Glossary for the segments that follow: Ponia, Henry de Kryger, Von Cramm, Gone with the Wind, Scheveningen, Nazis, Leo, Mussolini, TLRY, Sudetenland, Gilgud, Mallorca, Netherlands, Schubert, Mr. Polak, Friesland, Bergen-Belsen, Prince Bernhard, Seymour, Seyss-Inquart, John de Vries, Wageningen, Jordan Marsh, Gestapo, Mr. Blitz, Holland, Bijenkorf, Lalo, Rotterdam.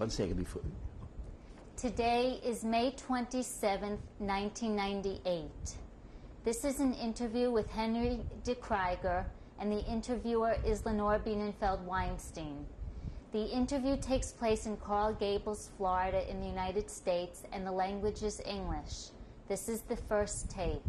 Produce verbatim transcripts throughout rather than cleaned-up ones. One second before. Today is May twenty-seventh, nineteen ninety-eight. This is an interview with Henry de Kryger, and the interviewer is Lenore Bienenfeld-Weinstein. The interview takes place in Coral Gables, Florida, in the United States, and the language is English. This is the first tape.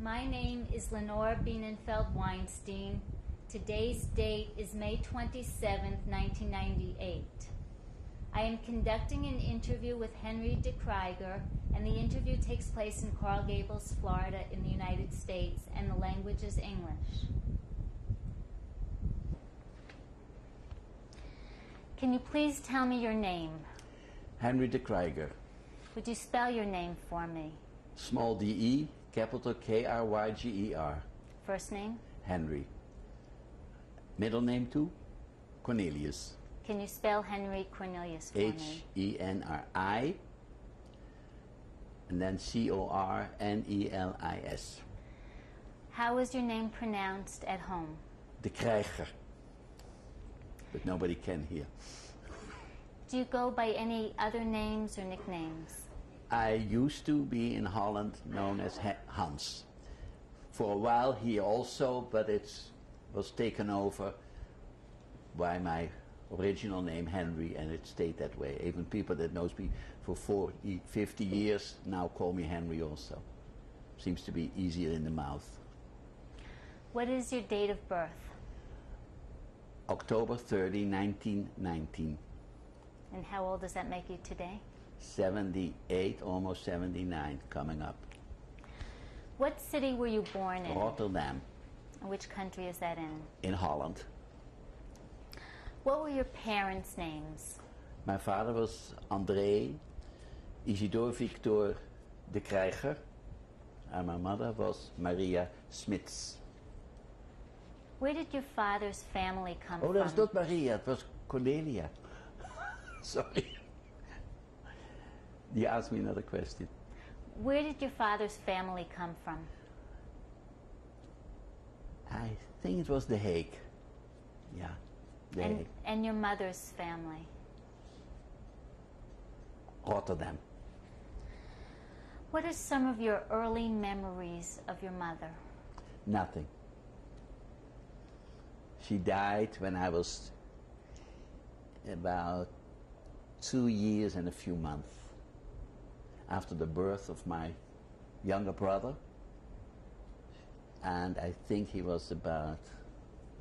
My name is Lenore Bienenfeld-Weinstein. Today's date is May twenty-seventh, nineteen ninety-eight. I am conducting an interview with Henry de Kryger, and the interview takes place in Coral Gables, Florida, in the United States, and the language is English. Can you please tell me your name? Henry de Kryger. Would you spell your name for me? Small D E, capital K R Y G E R. First name? Henry. Middle name too? Cornelius. Can you spell Henry Cornelius for me? H E N R I and then C O R N E L I S. How is your name pronounced at home? De Kryger. But nobody can hear. Do you go by any other names or nicknames? I used to be in Holland known as Hans. For a while here also, but it was taken over by my original name Henry, and it stayed that way. Even people that knows me for forty, fifty years now call me Henry also. Seems to be easier in the mouth. What is your date of birth? October thirtieth, nineteen nineteen. And how old does that make you today? seventy-eight, almost seventy-nine, coming up. What city were you born in? Rotterdam. Which country is that in? In Holland. What were your parents' names? My father was André Isidore Victor de Kryger, and my mother was Maria Smits. Where did your father's family come from? Oh, that was not Maria, it was Cornelia. Sorry. You asked me another question. Where did your father's family come from? I think it was The Hague. Yeah, The and, Hague. And your mother's family? Rotterdam. What are some of your early memories of your mother? Nothing. She died when I was about two years and a few months after the birth of my younger brother, and I think he was about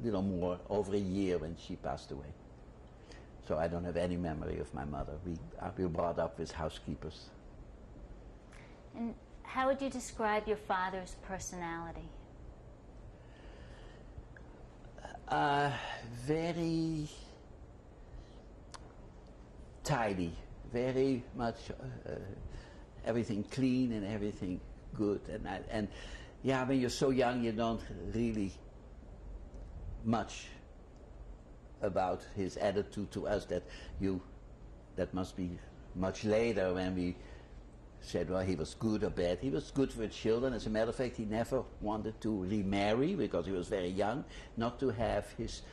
a little more over a year when she passed away. So I don't have any memory of my mother. We, we were brought up as housekeepers. And how would you describe your father's personality? Uh, very tidy, very much uh, everything clean and everything good, and I, and yeah, when you're so young you don't really much about his attitude to us. That you that must be much later when we said, well, he was good or bad. He was good for children. As a matter of fact, he never wanted to remarry because he was very young, not to have his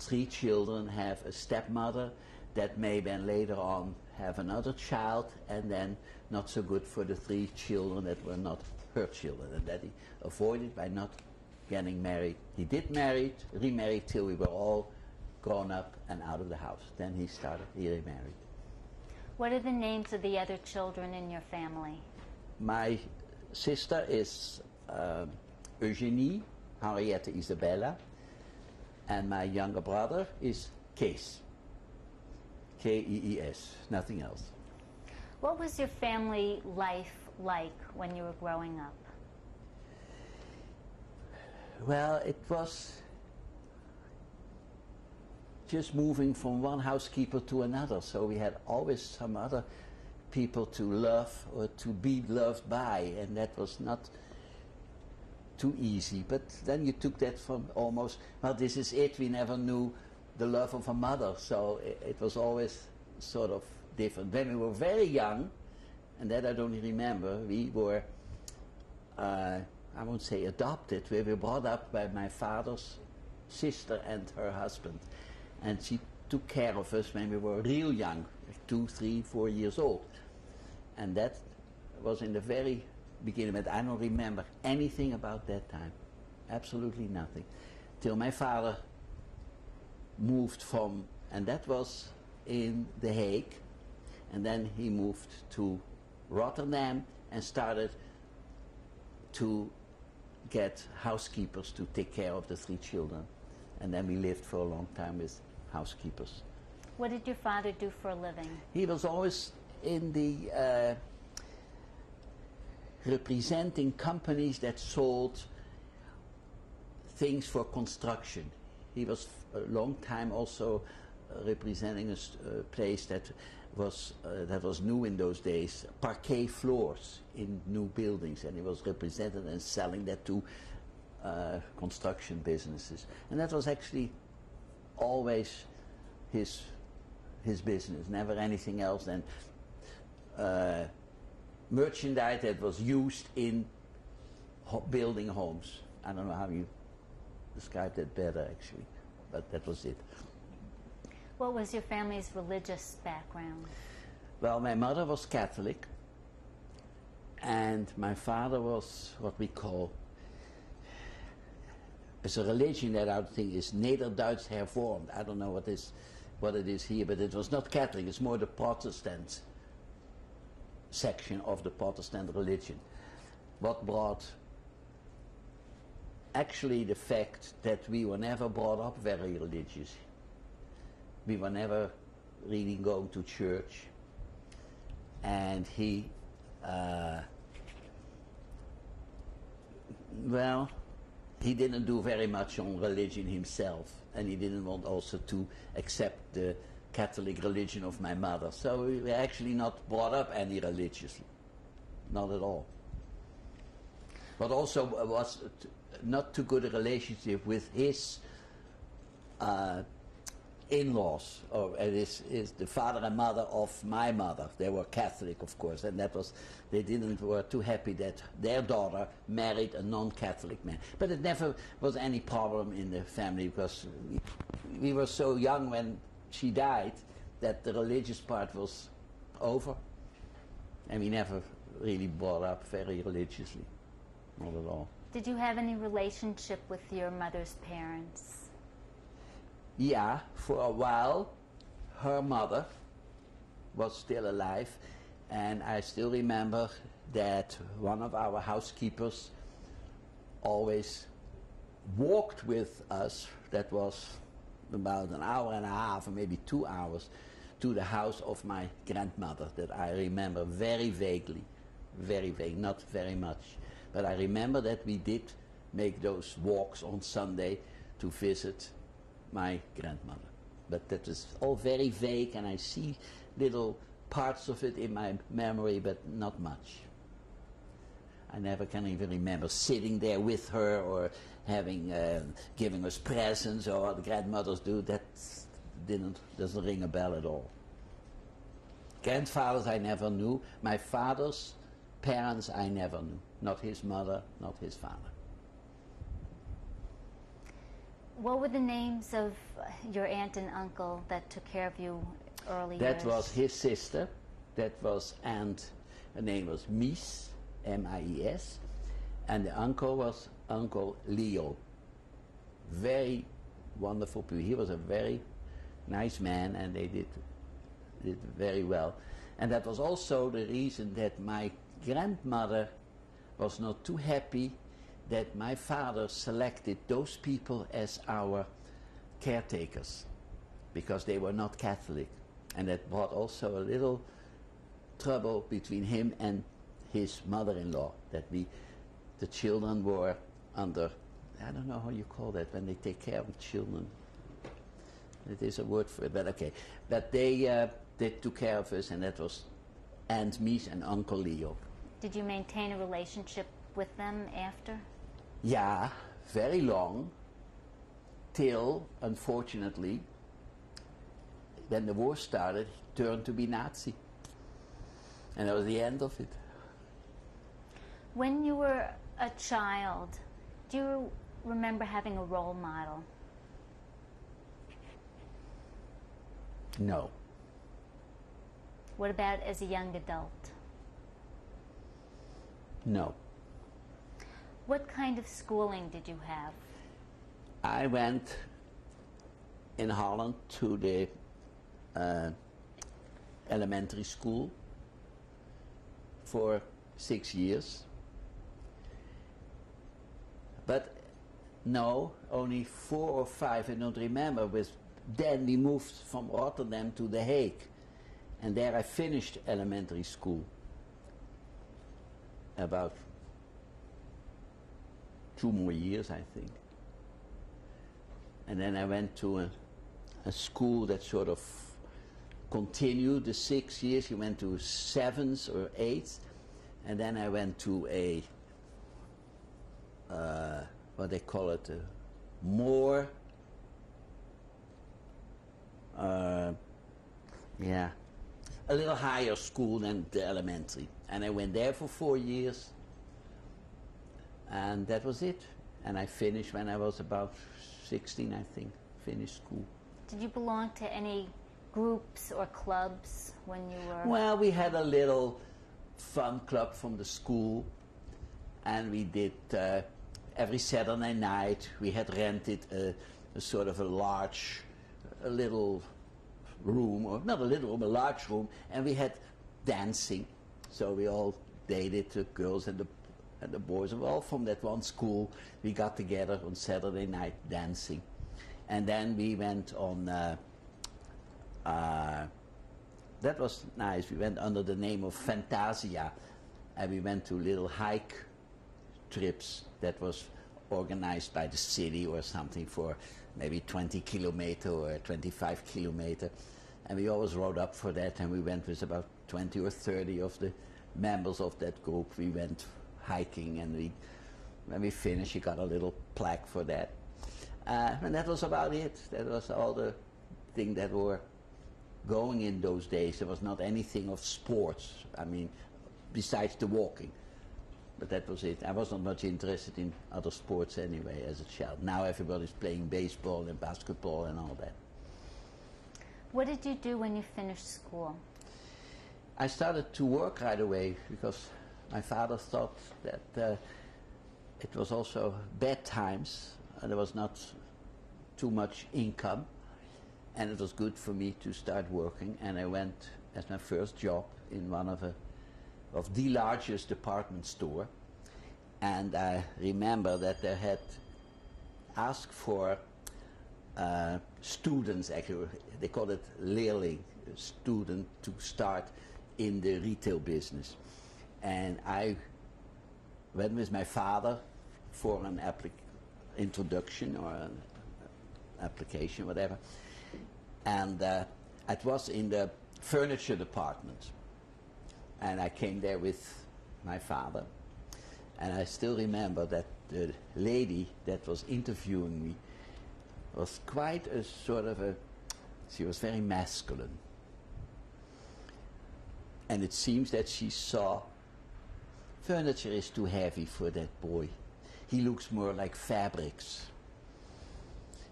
three children have a stepmother that may then later on have another child, and then not so good for the three children that were not her children, and that he avoided by not getting married. He did marry, remarried till we were all grown up and out of the house. Then he started, he remarried. What are the names of the other children in your family? My sister is uh, Eugénie, Henriette Isabella, and my younger brother is Kees, K E E S, nothing else. What was your family life like when you were growing up? Well, it was just moving from one housekeeper to another, so we had always some other people to love or to be loved by, and that was not too easy. But then you took that from almost, well, this is it, we never knew the love of a mother, so it, it was always sort of different. When we were very young, and that I don't remember, we were, uh, I won't say adopted, we were brought up by my father's sister and her husband. And she took care of us when we were real young, two, three, four years old. And that was in the very beginning, but I don't remember anything about that time. Absolutely nothing. Till my father moved from, and that was in The Hague, and then he moved to Rotterdam and started to get housekeepers to take care of the three children. And then we lived for a long time with housekeepers. What did your father do for a living? He was always in the uh, representing companies that sold things for construction. He was a long time also uh, representing a uh, place that was uh, that was new in those days, parquet floors in new buildings, and he was represented and selling that to uh, construction businesses. And that was actually always his his business, never anything else than uh, merchandise that was used in ho building homes. I don't know how you describe that better, actually, but that was it. What was your family's religious background? Well, my mother was Catholic, and my father was what we call, it's a religion that I would think is Nederduits Hervormd. I don't know what is what it is here, but it was not Catholic. It's more the Protestant section of the Protestant religion. What brought actually the fact that we were never brought up very religious. We were never really going to church, and he, uh, well, he didn't do very much on religion himself, and he didn't want also to accept the Catholic religion of my mother. So we were actually not brought up any religiously, not at all. But also was t not too good a relationship with his uh, in-laws, or uh, his, his, the father and mother of my mother. They were Catholic, of course, and that was, they didn't were too happy that their daughter married a non-Catholic man. But it never was any problem in the family, because we, we were so young when she died that the religious part was over, and we never really brought up very religiously, not at all. Did you have any relationship with your mother's parents? Yeah, for a while. Her mother was still alive, and I still remember that one of our housekeepers always walked with us. That was about an hour and a half, or maybe two hours, to the house of my grandmother, that I remember very vaguely, very vague, not very much. But I remember that we did make those walks on Sunday to visit my grandmother. But that is all very vague, and I see little parts of it in my memory, but not much. I never can even remember sitting there with her, or having, uh, giving us presents, or what grandmothers do. That didn't, doesn't ring a bell at all. Grandfathers I never knew. My father's parents I never knew. Not his mother, not his father. What were the names of your aunt and uncle that took care of you early that years? That was his sister. That was aunt. Her name was Mies, M I E S. And the uncle was Uncle Leo. Very wonderful people. He was a very nice man, and they did, did very well. And that was also the reason that my grandmother was not too happy that my father selected those people as our caretakers, because they were not Catholic, and that brought also a little trouble between him and his mother-in-law, that we, the children were under, I don't know how you call that, when they take care of children. It is a word for it, but okay. But they, uh, they took care of us, and that was Aunt Mies and Uncle Leo. Did you maintain a relationship with them after? Yeah, very long, till, unfortunately, when the war started, he turned to be Nazi. And that was the end of it. When you were a child, do you remember having a role model? No. What about as a young adult? No. What kind of schooling did you have? I went in Holland to the uh, elementary school for six years. But no, only four or five, I don't remember. With, then we moved from Rotterdam to The Hague. And there I finished elementary school. About two more years, I think. And then I went to a, a school that sort of continued the six years. You went to seventh or eighth. And then I went to a, uh, what they call it, a more, uh, yeah, a little higher school than the elementary. And I went there for four years. And that was it. And I finished when I was about sixteen, I think, finished school. Did you belong to any groups or clubs when you were? Well, we had a little fun club from the school. And we did, uh, every Saturday night, we had rented a, a sort of a large, a little room, or not a little room, a large room. And we had dancing. So we all dated, the girls and the and the boys were all from that one school. We got together on Saturday night dancing. And then we went on, uh, uh, that was nice. We went under the name of Fantasia. And we went to little hike trips that was organized by the city or something for maybe twenty kilometer or twenty-five kilometer. And we always rode up for that. And we went with about twenty or thirty of the members of that group. We went hiking, and we, when we finished, you got a little plaque for that. Uh, and that was about it. That was all the thing that were going in those days. There was not anything of sports, I mean, besides the walking. But that was it. I was not much interested in other sports anyway as a child. Now everybody's playing baseball and basketball and all that. What did you do when you finished school? I started to work right away because my father thought that uh, it was also bad times, and there was not too much income, and it was good for me to start working. And I went as my first job in one of, a, of the largest department store, and I remember that they had asked for uh, students, actually, they called it leerling, student to start in the retail business. And I went with my father for an applic introduction or an application, whatever. And uh, it was in the furniture department. And I came there with my father. And I still remember that the lady that was interviewing me was quite a sort of a, she was very masculine. And it seems that she saw furniture is too heavy for that boy. He looks more like fabrics.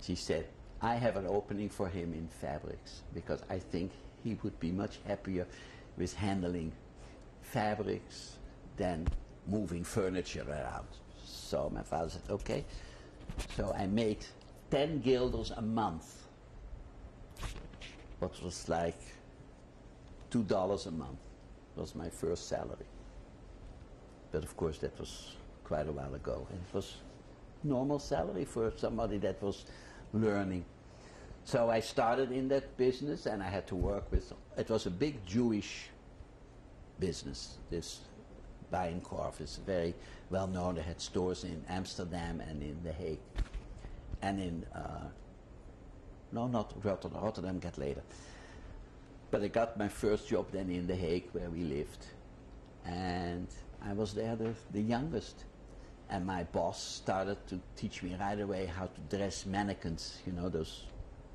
She said, I have an opening for him in fabrics because I think he would be much happier with handling fabrics than moving furniture around. So my father said, okay. So I made ten guilders a month, what was like two dollars a month. Was my first salary. But of course that was quite a while ago, and it was normal salary for somebody that was learning. So I started in that business, and I had to work with, it was a big Jewish business, this Bijenkorf is very well known. They had stores in Amsterdam and in The Hague, and in, uh, no, not Rotterdam, Rotterdam got later. But I got my first job then in The Hague, where we lived. And I was there the, the youngest, and my boss started to teach me right away how to dress mannequins, you know, those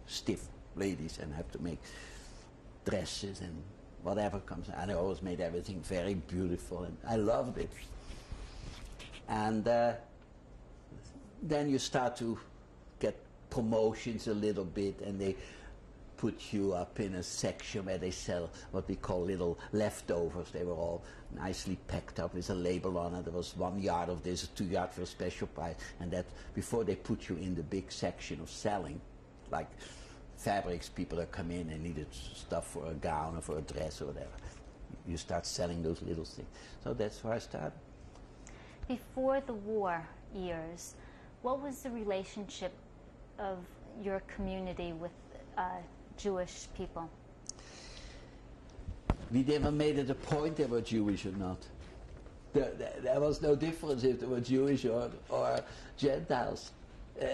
stiff ladies, and have to make dresses and whatever comes. And I always made everything very beautiful, and I loved it. And uh, then you start to get promotions a little bit, and they put you up in a section where they sell what we call little leftovers. They were all nicely packed up with a label on it. There was one yard of this, two yard for a special price, and that before they put you in the big section of selling, like fabrics, people that come in and needed stuff for a gown or for a dress or whatever. You start selling those little things. So that's where I started. Before the war years, what was the relationship of your community with uh, Jewish people? We never made it a point they were Jewish or not. There, there, there was no difference if they were Jewish or, or Gentiles. Uh,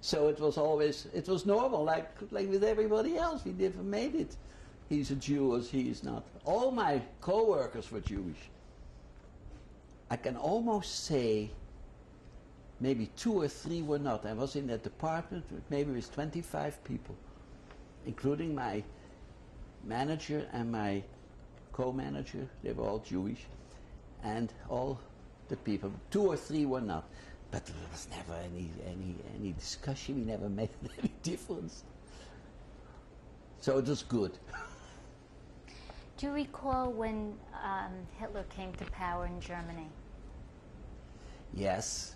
so it was always, it was normal, like, like with everybody else. We never made it. He's a Jew or he is not. All my co-workers were Jewish. I can almost say maybe two or three were not. I was in that department with maybe with twenty-five people, including my manager and my co-manager. They were all Jewish, and all the people. Two or three were not. But there was never any, any, any discussion. We never made any difference. So it was good. Do you recall when um, Hitler came to power in Germany? Yes.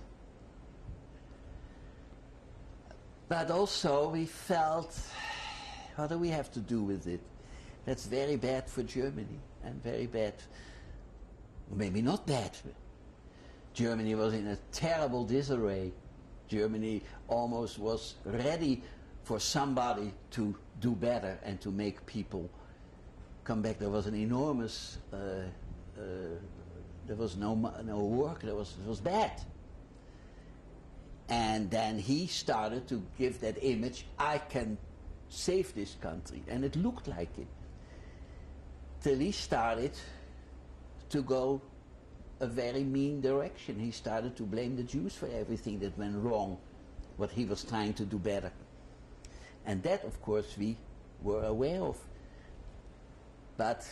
But also we felt, what do we have to do with it? That's very bad for Germany, and very bad, maybe not bad. Germany was in a terrible disarray. Germany almost was ready for somebody to do better and to make people come back. There was an enormous, uh, uh, there was no, no work, there was, it was bad. And then he started to give that image, I can save this country, and it looked like it. Till he started to go a very mean direction. He started to blame the Jews for everything that went wrong, what he was trying to do better. And that, of course, we were aware of. But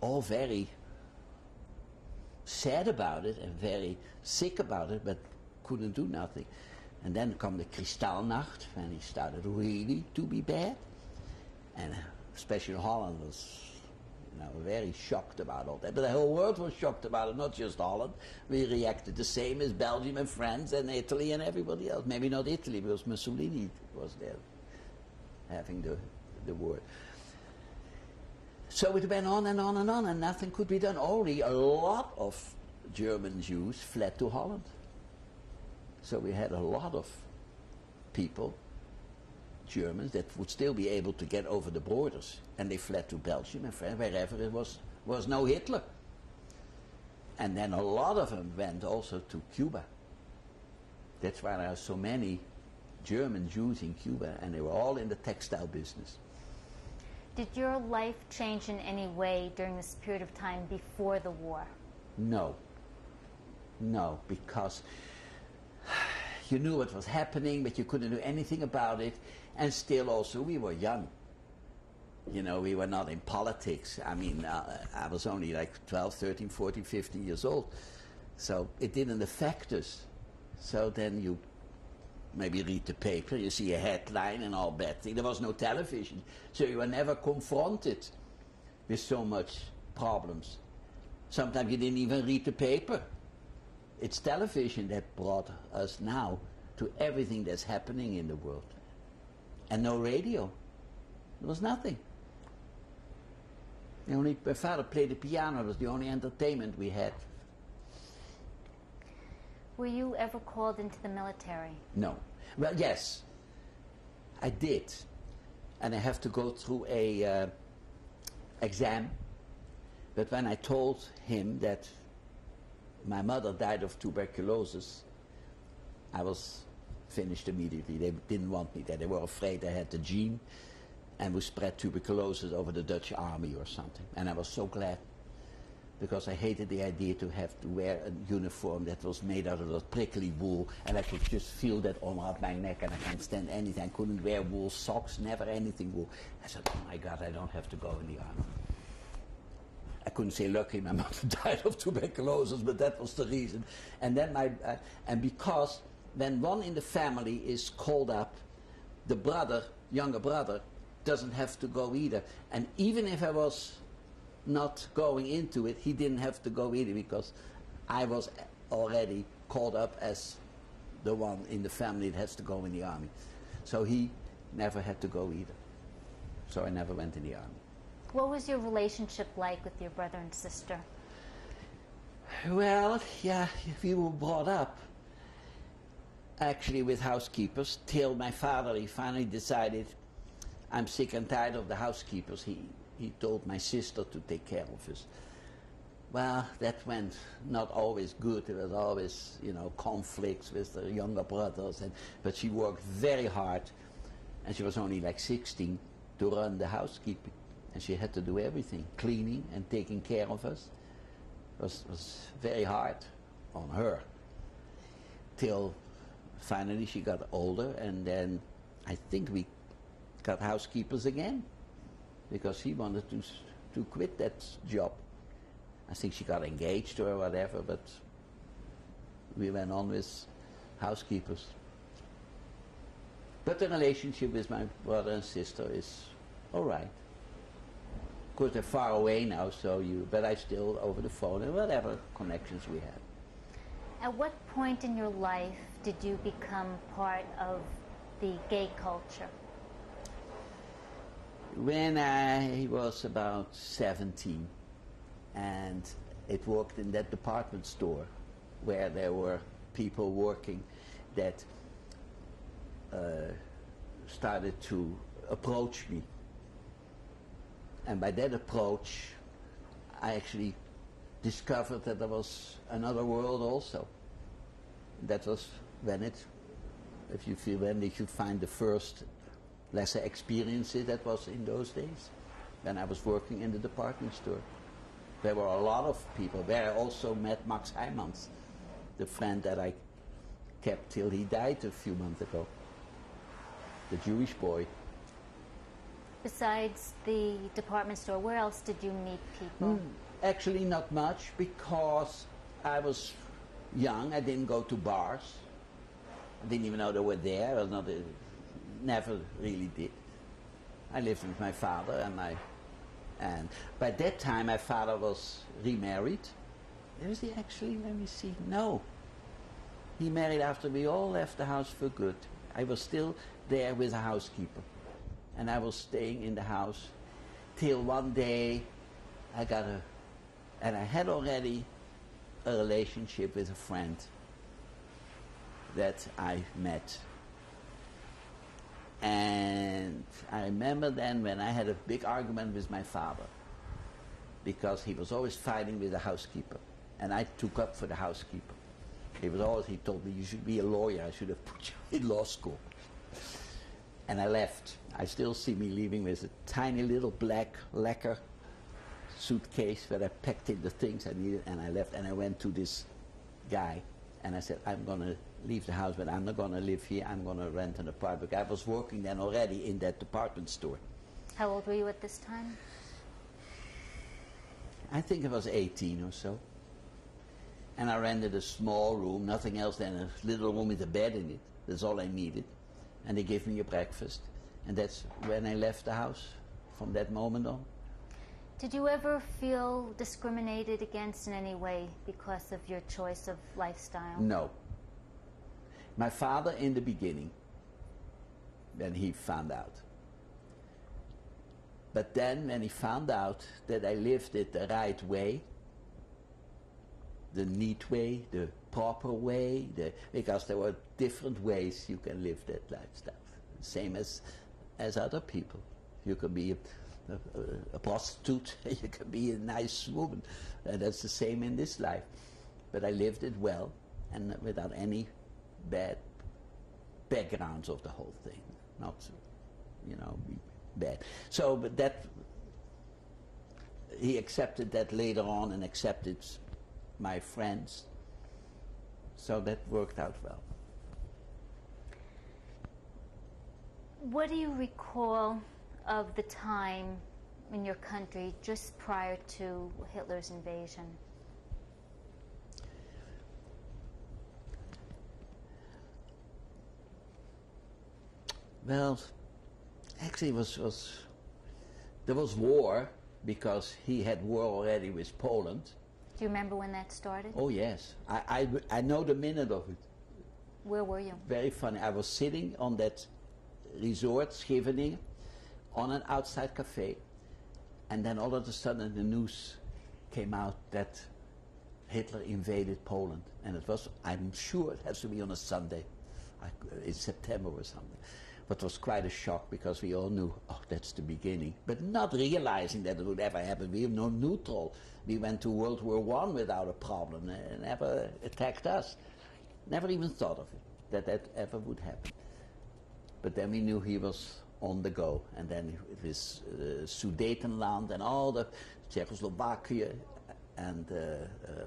all very sad about it and very sick about it, but couldn't do nothing. And then come the Kristallnacht, when it started really to be bad. And especially Holland was, you know, very shocked about all that. But the whole world was shocked about it, not just Holland. We reacted the same as Belgium and France and Italy and everybody else. Maybe not Italy, because Mussolini was there having the, the war. So it went on and on and on, and nothing could be done. Only a lot of German Jews fled to Holland. So we had a lot of people, Germans, that would still be able to get over the borders. And they fled to Belgium and France, wherever it was, was no Hitler. And then a lot of them went also to Cuba. That's why there are so many German Jews in Cuba, and they were all in the textile business. Did your life change in any way during this period of time before the war? No. No, because you knew what was happening, but you couldn't do anything about it. And still also, we were young. You know, we were not in politics. I mean, uh, I was only like twelve, thirteen, fourteen, fifteen years old. So it didn't affect us. So then you maybe read the paper, you see a headline and all bad things. There was no television, so you were never confronted with so much problems. Sometimes you didn't even read the paper. It's television that brought us now to everything that's happening in the world. And no radio. There was nothing. The only, my father played the piano, it was the only entertainment we had. Were you ever called into the military? No. Well, yes, I did. And I have to go through a uh, exam. But when I told him that my mother died of tuberculosis, I was finished immediately. They didn't want me there. They were afraid I had the gene and would spread tuberculosis over the Dutch army or something. And I was so glad, because I hated the idea to have to wear a uniform that was made out of that prickly wool, and I could just feel that all around my neck, and I can't stand anything. I couldn't wear wool socks, never anything wool. I said, oh my God, I don't have to go in the army. I couldn't say lucky my mother died of tuberculosis, but that was the reason. And then my, uh, and because when one in the family is called up, the brother, younger brother, doesn't have to go either. And even if I was not going into it, he didn't have to go either, because I was already called up as the one in the family that has to go in the army. So he never had to go either. So I never went in the army. What was your relationship like with your brother and sister? Well, yeah, we were brought up actually with housekeepers till my father, he finally decided, I'm sick and tired of the housekeepers. He, he told my sister to take care of us. Well, that went not always good. There was always, you know, conflicts with the younger brothers. And, but she worked very hard, and she was only like sixteen, to run the housekeeping. And she had to do everything, cleaning and taking care of us. It was, was very hard on her, till finally she got older, and then I think we got housekeepers again, because she wanted to, to quit that job. I think she got engaged or whatever, but we went on with housekeepers. But the relationship with my brother and sister is all right. Of course, they're far away now, so you, but I still, over the phone and whatever connections we have. At what point in your life did you become part of the gay culture? When I was about seventeen, and it worked in that department store where there were people working that uh, started to approach me. And by that approach, I actually discovered that there was another world also. That was when it, if you feel when you find the first lesser experiences, that was in those days, when I was working in the department store. There were a lot of people there. I also met Max Heymans, the friend that I kept till he died a few months ago, the Jewish boy. Besides the department store, where else did you meet people? Mm. Actually not much, because I was young. I didn't go to bars. I didn't even know they were there. I was not a, never really did. I lived with my father, and my, and by that time my father was remarried. Was he actually? Let me see. No. He married after we all left the house for good. I was still there with a housekeeper, and I was staying in the house till one day I got a. And I had already a relationship with a friend that I met. And I remember then when I had a big argument with my father, because he was always fighting with the housekeeper, and I took up for the housekeeper. He was always, he told me, you should be a lawyer, I should have put you in law school. And I left. I still see me leaving with a tiny little black lacquer suitcase where I packed in the things I needed, and I left, and I went to this guy, and I said, I'm gonna leave the house, but I'm not gonna live here, I'm gonna rent an apartment. I was working then already in that department store. How old were you at this time? I think I was eighteen or so. And I rented a small room, nothing else than a little room with a bed in it. That's all I needed. And they gave me a breakfast, and that's when I left the house, from that moment on. Did you ever feel discriminated against in any way because of your choice of lifestyle? No. My father in the beginning, when he found out. But then when he found out that I lived it the right way, the neat way, the proper way, the, because there were different ways you can live that lifestyle. Same as, as other people. You could be a, A, a prostitute, you can be a nice woman. Uh, that's the same in this life. But I lived it well, and without any bad backgrounds of the whole thing. Not, you know, bad. So, but that, he accepted that later on, and accepted my friends. So that worked out well. What do you recall of the time in your country just prior to Hitler's invasion? Well, actually was, was there was war, because he had war already with Poland. Do you remember when that started? Oh yes, I, I, I know the minute of it. Where were you? Very funny, I was sitting on that resort, Scheveningen, on an outside cafe, and then all of a sudden the news came out that Hitler invaded Poland, and it was, I'm sure it has to be on a Sunday, I, in September or something. But it was quite a shock, because we all knew, oh, that's the beginning. But not realizing that it would ever happen. We were no neutral. We went to World War One without a problem. They never attacked us. Never even thought of it, that that ever would happen. But then we knew he was on the go. And then it was uh, Sudetenland and all the Czechoslovakia and uh,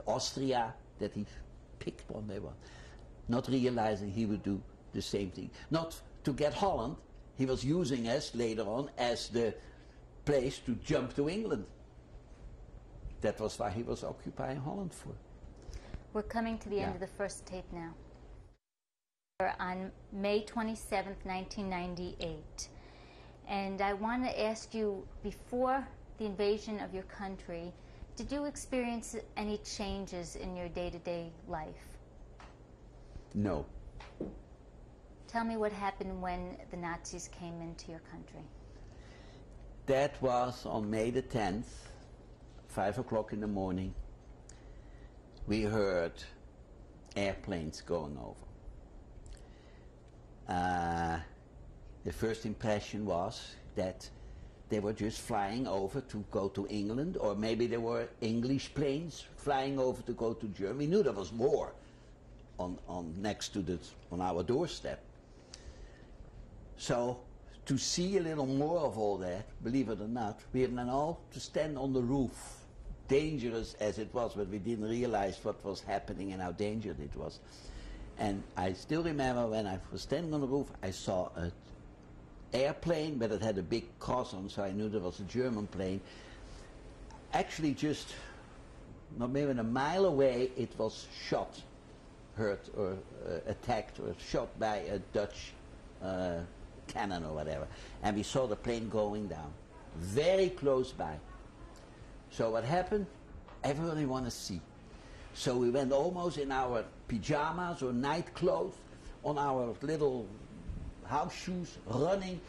uh, Austria, that he picked one by one. Not realizing he would do the same thing. Not to get Holland, he was using us later on as the place to jump to England. That was why he was occupying Holland for. We're coming to the yeah. end of the first tape now. We're on May twenty-seventh, nineteen ninety-eight. And I want to ask you, before the invasion of your country, did you experience any changes in your day-to-day life? No. Tell me what happened when the Nazis came into your country. That was on May the tenth, five o'clock in the morning. We heard airplanes going over. Uh, the first impression was that they were just flying over to go to England, or maybe there were English planes flying over to go to Germany. We knew there was war on, on next to the, on our doorstep. So, to see a little more of all that, believe it or not, we had now to stand on the roof, dangerous as it was, but we didn't realize what was happening and how dangerous it was. And I still remember when I was standing on the roof, I saw an airplane, but it had a big cross on, so I knew there was a German plane. Actually, just not maybe a mile away, it was shot, hurt, or uh, attacked, or shot by a Dutch uh, cannon or whatever, and we saw the plane going down very close by. So what happened? Everybody wanted to see. So we went almost in our pajamas or night clothes, on our little house shoes, running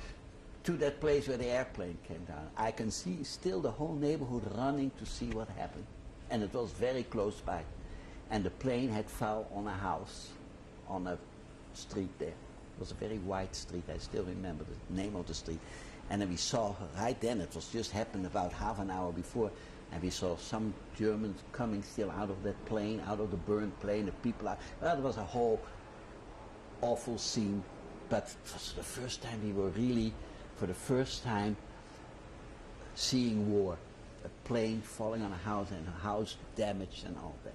to that place where the airplane came down. I can see still the whole neighborhood running to see what happened, and it was very close by. And the plane had fell on a house on a street there. It was a very wide street, I still remember the name of the street. And then we saw, right then, it was just happened about half an hour before, and we saw some Germans coming still out of that plane, out of the burned plane, the people out. Well, that was a whole awful scene, but it was the first time we were really, for the first time, seeing war. A plane falling on a house, and a house damaged and all that.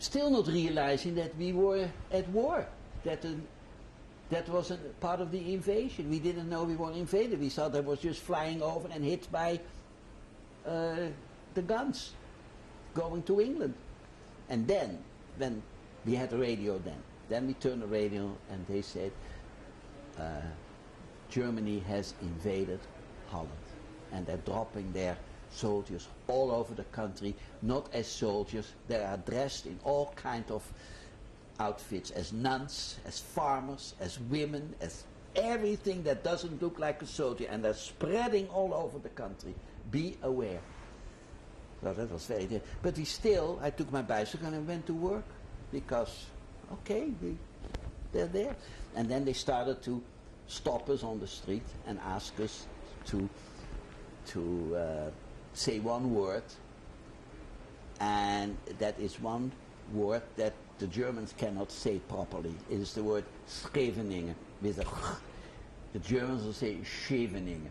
Still not realizing that we were at war, that an That was a part of the invasion. We didn't know we were invaded. We thought that was just flying over and hit by uh, the guns going to England. And then, when we had the radio then, then we turned the radio and they said, uh, Germany has invaded Holland. And they're dropping their soldiers all over the country, not as soldiers. They are dressed in all kinds of outfits, as nuns, as farmers, as women, as everything that doesn't look like a soldier, and they're spreading all over the country. Be aware. Well, that was very difficult. But we still, I took my bicycle and I went to work, because, okay, we, they're there. And then they started to stop us on the street and ask us to, to uh, say one word, and that is one word that the Germans cannot say properly. It is the word Scheveningen with a The Germans will say Scheveningen.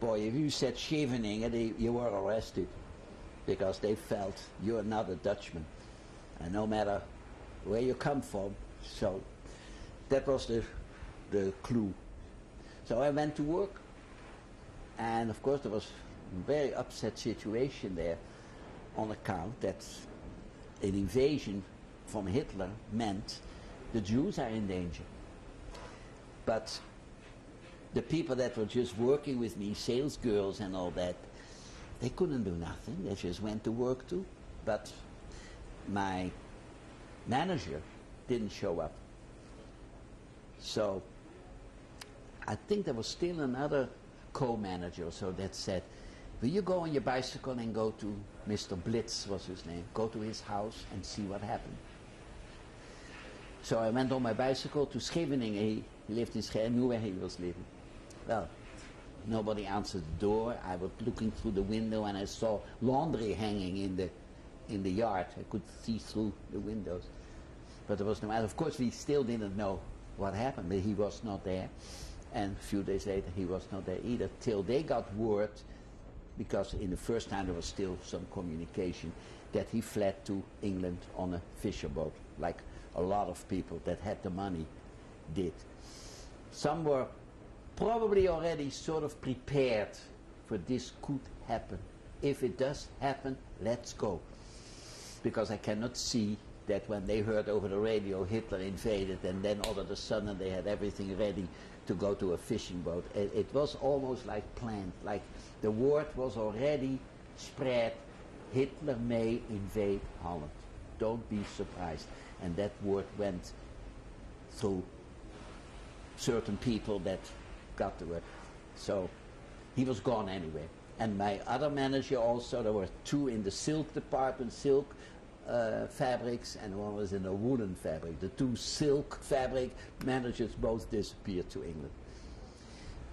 Boy, if you said Scheveningen, they, you were arrested, because they felt you're not a Dutchman, and no matter where you come from. So that was the, the clue. So I went to work, and of course there was a very upset situation there on account that an invasion from Hitler meant the Jews are in danger. But the people that were just working with me, sales girls and all that, they couldn't do nothing. They just went to work too. But my manager didn't show up. So I think there was still another co-manager or so that said, will you go on your bicycle and go to Mister Blitz, was his name, go to his house and see what happened. So I went on my bicycle to Scheveningen. He lived in Scheveningen, knew where he was living. Well, nobody answered the door. I was looking through the window and I saw laundry hanging in the, in the yard. I could see through the windows. But there was no, and of course we still didn't know what happened, but he was not there. And a few days later he was not there either, till they got word, because in the first time there was still some communication, that he fled to England on a fisher boat, like a lot of people that had the money did. Some were probably already sort of prepared for this could happen. If it does happen, let's go. Because I cannot see that when they heard over the radio Hitler invaded and then all of a sudden they had everything ready to go to a fishing boat. It, it was almost like planned, like the word was already spread, Hitler may invade Holland. Don't be surprised. And that word went through certain people that got the word. So he was gone anyway. And my other manager also, there were two in the silk department, silk uh, fabrics, and one was in a woolen fabric. The two silk fabric managers both disappeared to England.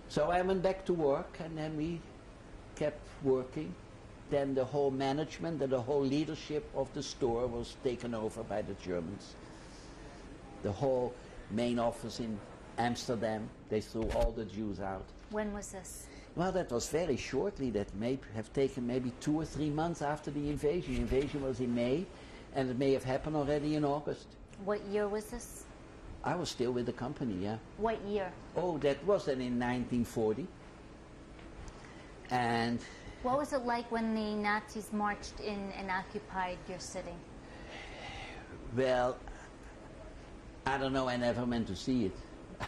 So I went back to work, and then we kept working. Then the whole management and the whole leadership of the store was taken over by the Germans. The whole main office in Amsterdam, they threw all the Jews out. When was this? Well, that was very shortly. That may have taken maybe two or three months after the invasion. The invasion was in May, and it may have happened already in August. What year was this? I was still with the company, yeah. What year? Oh, that was then in nineteen forty. And what was it like when the Nazis marched in and occupied your city? Well, I don't know. I never meant to see it.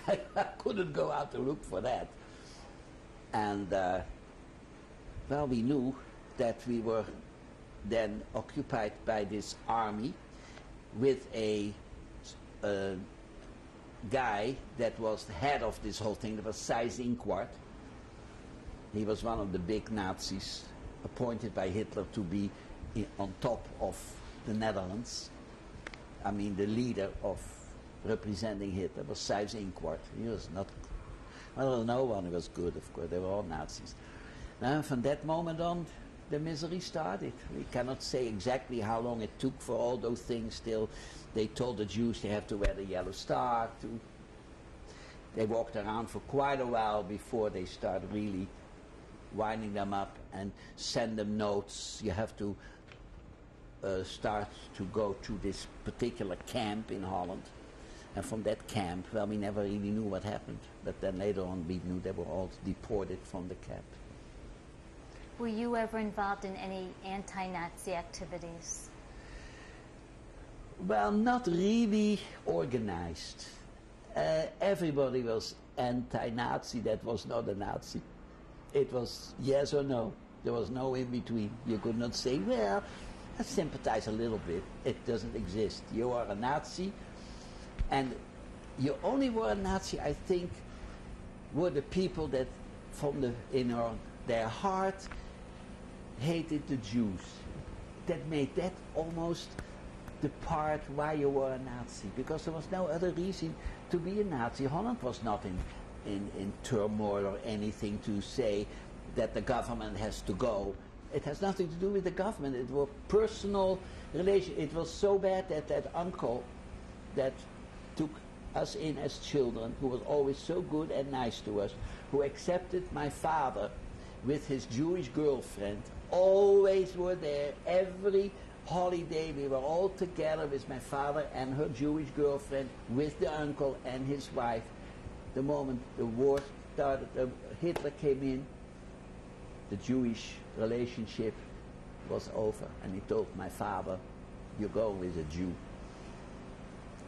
I, I couldn't go out to look for that. And, uh, well, we knew that we were then occupied by this army with a uh, guy that was the head of this whole thing. That was Seyss-Inquart. He was one of the big Nazis appointed by Hitler to be in, on top of the Netherlands. I mean, the leader of representing Hitler was Seyss-Inquart. He was not, well, no one was good, of course. They were all Nazis. Now, from that moment on, the misery started. We cannot say exactly how long it took for all those things till they told the Jews they have to wear the yellow star. To, they walked around for quite a while before they started really winding them up and send them notes. You have to uh, start to go to this particular camp in Holland. And from that camp, well, we never really knew what happened. But then later on, we knew they were all deported from the camp. Were you ever involved in any anti-Nazi activities? Well, not really organized. Uh, everybody was anti-Nazi that was not a Nazi. It was yes or no. There was no in between. You could not say, well, I sympathize a little bit. It doesn't exist. You are a Nazi. And you only were a Nazi, I think, were the people that from the, in our, their heart hated the Jews. That made that almost the part why you were a Nazi. Because there was no other reason to be a Nazi. Holland was not in In, in turmoil or anything to say that the government has to go. It has nothing to do with the government. It was personal relation. It was so bad that that uncle that took us in as children, who was always so good and nice to us, who accepted my father with his Jewish girlfriend, always were there. Every holiday we were all together with my father and her Jewish girlfriend, with the uncle and his wife. The moment the war started, uh, Hitler came in, the Jewish relationship was over. And he told my father, you go with a Jew.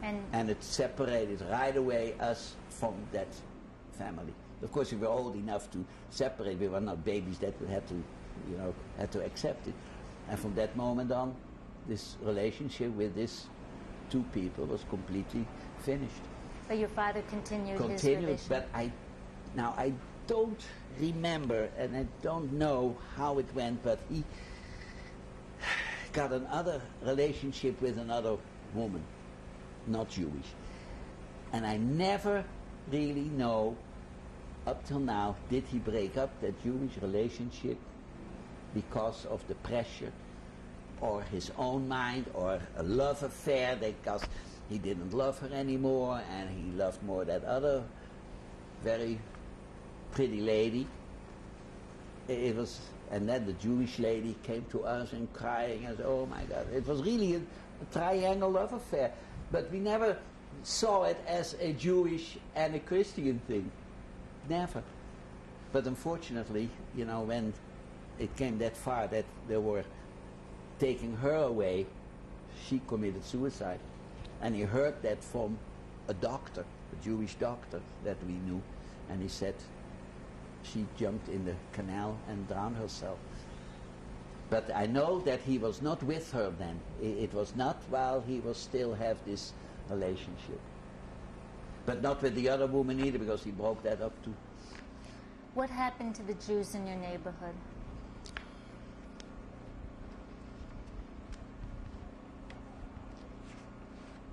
And, and it separated right away us from that family. Of course, we were old enough to separate. We were not babies that we had to, you know, had to accept it. And from that moment on, this relationship with these two people was completely finished. But your father continued, continued his relationship. But I, now I don't remember and I don't know how it went, but he got another relationship with another woman, not Jewish. And I never really know, up till now, did he break up that Jewish relationship because of the pressure, or his own mind, or a love affair, because he didn't love her anymore, and he loved more that other very pretty lady. It was, and then the Jewish lady came to us and crying, and oh my God, it was really a, a triangle love affair, but we never saw it as a Jewish and a Christian thing. Never. But unfortunately, you know, when it came that far that they were taking her away, she committed suicide. And he heard that from a doctor, a Jewish doctor that we knew, and he said she jumped in the canal and drowned herself. But I know that he was not with her then. It was not while he was still have this relationship. But not with the other woman either, because he broke that up too. What happened to the Jews in your neighborhood?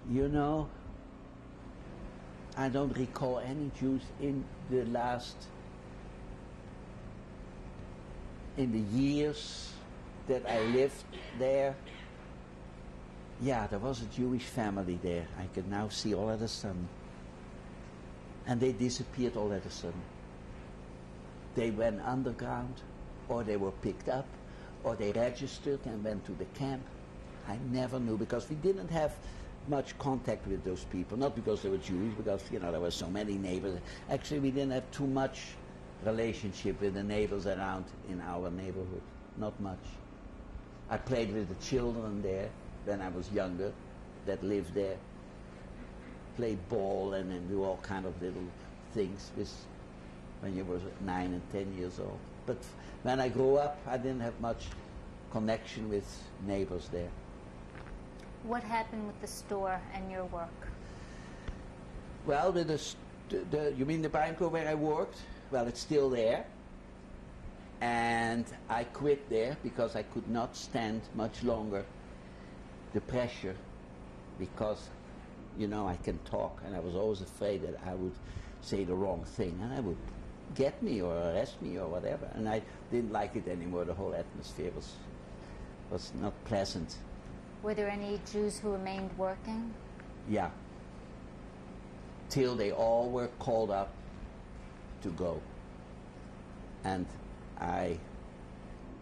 You know, I don't recall any Jews in the last, in the years that I lived there. Yeah, there was a Jewish family there. I can now see all of a sudden. And they disappeared all of a sudden. They went underground, or they were picked up, or they registered and went to the camp. I never knew, because we didn't have much contact with those people. Not because they were Jewish, because, you know, there were so many neighbors. Actually, we didn't have too much relationship with the neighbors around in our neighborhood. Not much. I played with the children there when I was younger that lived there. Play ball and then do all kind of little things with when you were nine and ten years old. But when I grew up, I didn't have much connection with neighbors there. What happened with the store and your work? Well, the, the, the, you mean the Bijenkorf where I worked? Well, it's still there. And I quit there because I could not stand much longer the pressure, because you know, I can talk, and I was always afraid that I would say the wrong thing, and I would get me or arrest me or whatever. And I didn't like it anymore. The whole atmosphere was was not pleasant. Were there any Jews who remained working? Yeah. Till they all were called up to go. And I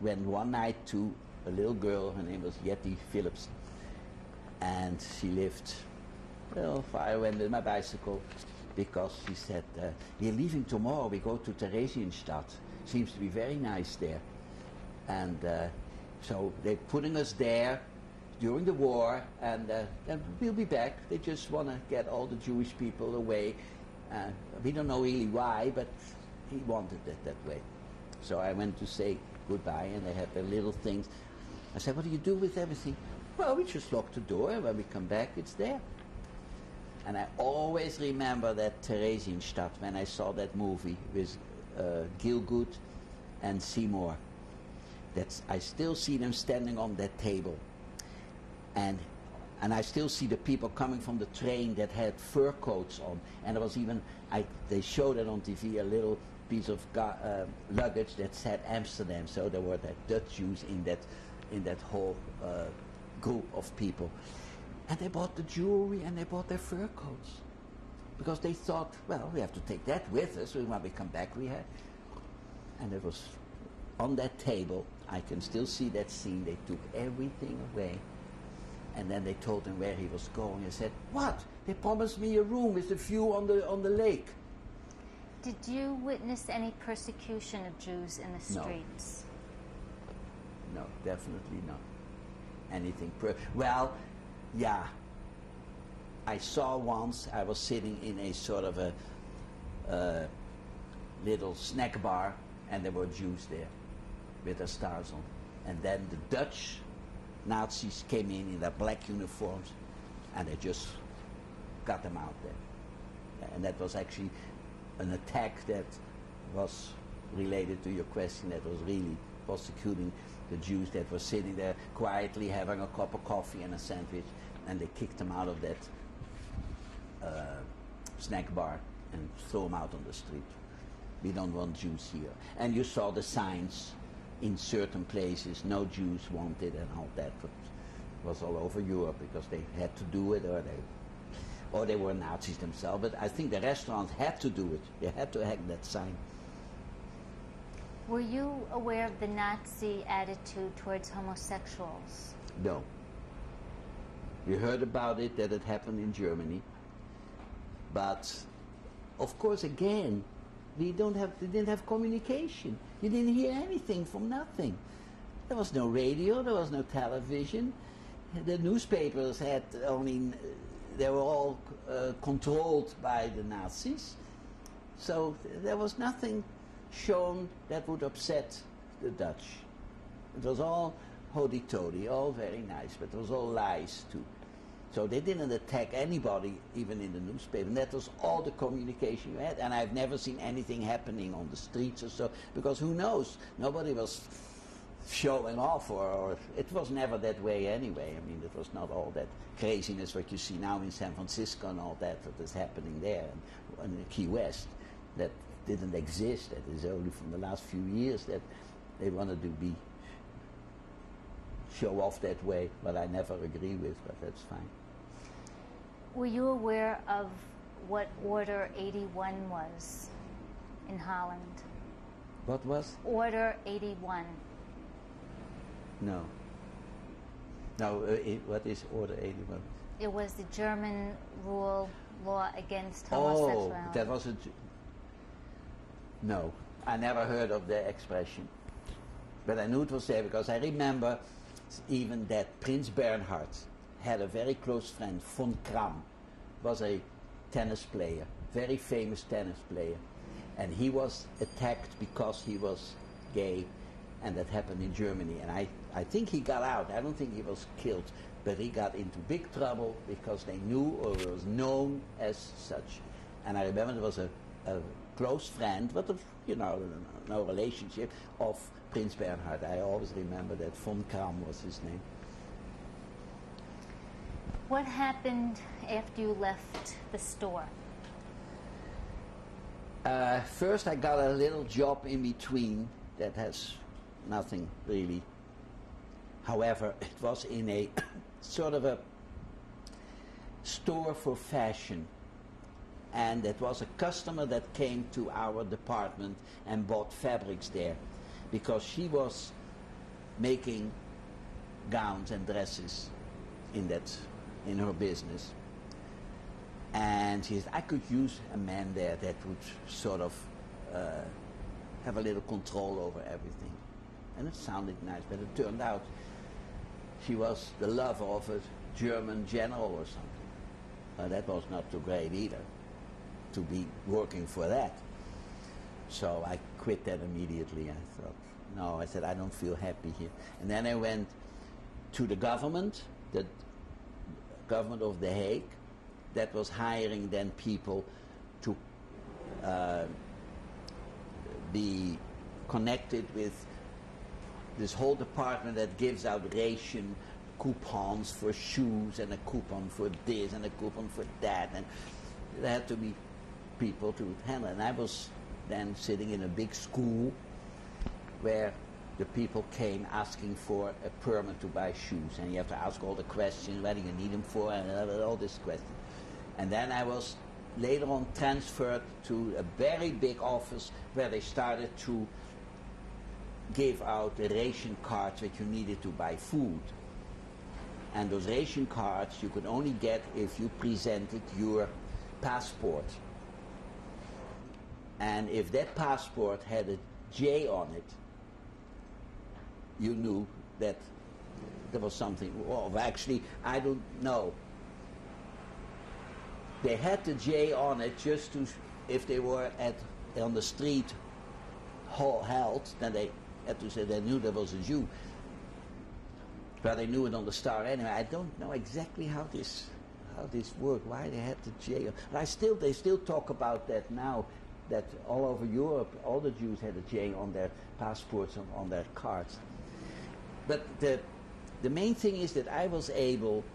went one night to a little girl. Her name was Yeti Phillips, and she lived. Well, I went with my bicycle because she said, uh, we're leaving tomorrow, we go to Theresienstadt. Seems to be very nice there. And uh, so they're putting us there during the war, and uh, then we'll be back. They just want to get all the Jewish people away. Uh, we don't know really why, but he wanted it that way. So I went to say goodbye, and they had their little things. I said, what do you do with everything? Well, we just lock the door, and when we come back, it's there. And I always remember that Theresienstadt when I saw that movie with uh, Gilgud and Seymour. That's, I still see them standing on that table. And, and I still see the people coming from the train that had fur coats on. And there was even, I, they showed it on T V, a little piece of uh, luggage that said Amsterdam. So there were the Dutch Jews in that, in that whole uh, group of people. And they bought the jewelry and they bought their fur coats. Because they thought, well, we have to take that with us. When we come back, we had. And it was on that table. I can still see that scene. They took everything away. And then they told him where he was going. He said, what? They promised me a room with a view on the, on the lake. Did you witness any persecution of Jews in the streets? No, no, definitely not. Anything. Per well. Yeah, I saw once, I was sitting in a sort of a uh, little snack bar, and there were Jews there with their stars on. And then the Dutch Nazis came in in their black uniforms, and they just got them out there. And that was actually an attack that was related to your question, that was really prosecuting the Jews that were sitting there quietly having a cup of coffee and a sandwich, and they kicked them out of that uh, snack bar and threw them out on the street. We don't want Jews here. And you saw the signs in certain places, no Jews wanted and all that, but it was all over Europe because they had to do it, or they, or they were Nazis themselves. But I think the restaurants had to do it. They had to hang that sign. Were you aware of the Nazi attitude towards homosexuals? No. You heard about it, that it happened in Germany. But, of course, again, we don't have, they didn't have communication. You didn't hear anything from nothing. There was no radio, there was no television. The newspapers had only, they were all uh, controlled by the Nazis. So there was nothing shown that would upset the Dutch. It was all hoity-toity, all very nice, but it was all lies too. So they didn't attack anybody, even in the newspaper. And that was all the communication you had. And I've never seen anything happening on the streets or so, because who knows? Nobody was showing off, or, or it was never that way anyway. I mean, it was not all that craziness what you see now in San Francisco and all that that is happening there, and in Key West, that didn't exist. That is only from the last few years that they wanted to be show off that way, but I never agree with, but that's fine. Were you aware of what Order eighty-one was in Holland? What was? Order eighty-one. No. No, uh, it, what is Order eighty-one? It was the German rule law against homosexuality. Oh, that was a... No, I never heard of the expression. But I knew it was there because I remember even that Prince Bernhard had a very close friend, Von Cramm, was a tennis player, very famous tennis player. And he was attacked because he was gay, and that happened in Germany. And I, I think he got out. I don't think he was killed, but he got into big trouble because they knew, or it was known as such. And I remember there was a, a close friend, but you know, no relationship, of Prince Bernhard. I always remember that. Von Cramm was his name. What happened after you left the store? Uh, first I got a little job in between that has nothing really. However, it was in a sort of a store for fashion. And it was a customer that came to our department and bought fabrics there, because she was making gowns and dresses in that, in her business. And she said, I could use a man there that would sort of uh, have a little control over everything. And it sounded nice, but it turned out she was the lover of a German general or something. Well, that was not too great either, to be working for that. So I quit that immediately. I thought, no, I said, I don't feel happy here. And then I went to the government, the government of The Hague, that was hiring then people to uh, be connected with this whole department that gives out ration coupons for shoes, and a coupon for this, and a coupon for that. And there had to be people to handle. And I was then sitting in a big school where the people came asking for a permit to buy shoes. And you have to ask all the questions, what do you need them for, and all this question. And then I was later on transferred to a very big office where they started to give out the ration cards that you needed to buy food. And those ration cards you could only get if you presented your passport. And if that passport had a J on it, you knew that there was something wrong. Actually, I don't know. They had the J on it just to, if they were at on the street held, then they had to say they knew there was a Jew. But they knew it on the star anyway. I don't know exactly how this how this worked, why they had to jail. But I still, they still talk about that now, that all over Europe, all the Jews had a J on their passports and on their cards. But the, the main thing is that I was able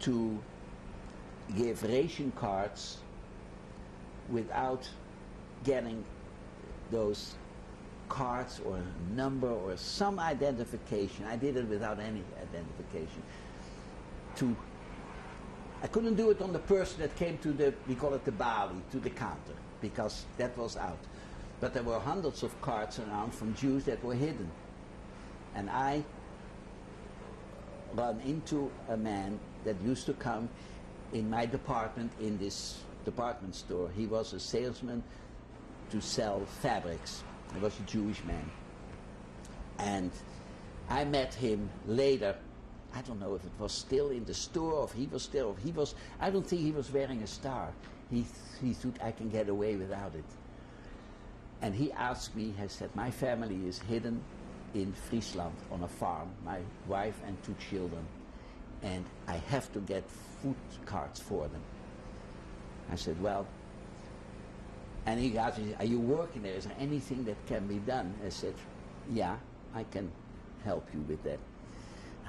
to give ration cards without getting those cards or a number or some identification. I did it without any identification. To, I couldn't do it on the person that came to the, we call it the balie, to the counter, because that was out. But there were hundreds of cards around from Jews that were hidden. And I ran into a man that used to come in my department, in this department store. He was a salesman to sell fabrics. He was a Jewish man. And I met him later. I don't know if it was still in the store, or if he was still, if he was, I don't think he was wearing a star. He, he thought I can get away without it. And he asked me, he said, my family is hidden in Friesland on a farm, my wife and two children, and I have to get food cards for them. I said, well, and he asked me, are you working there? Is there anything that can be done? I said, yeah, I can help you with that.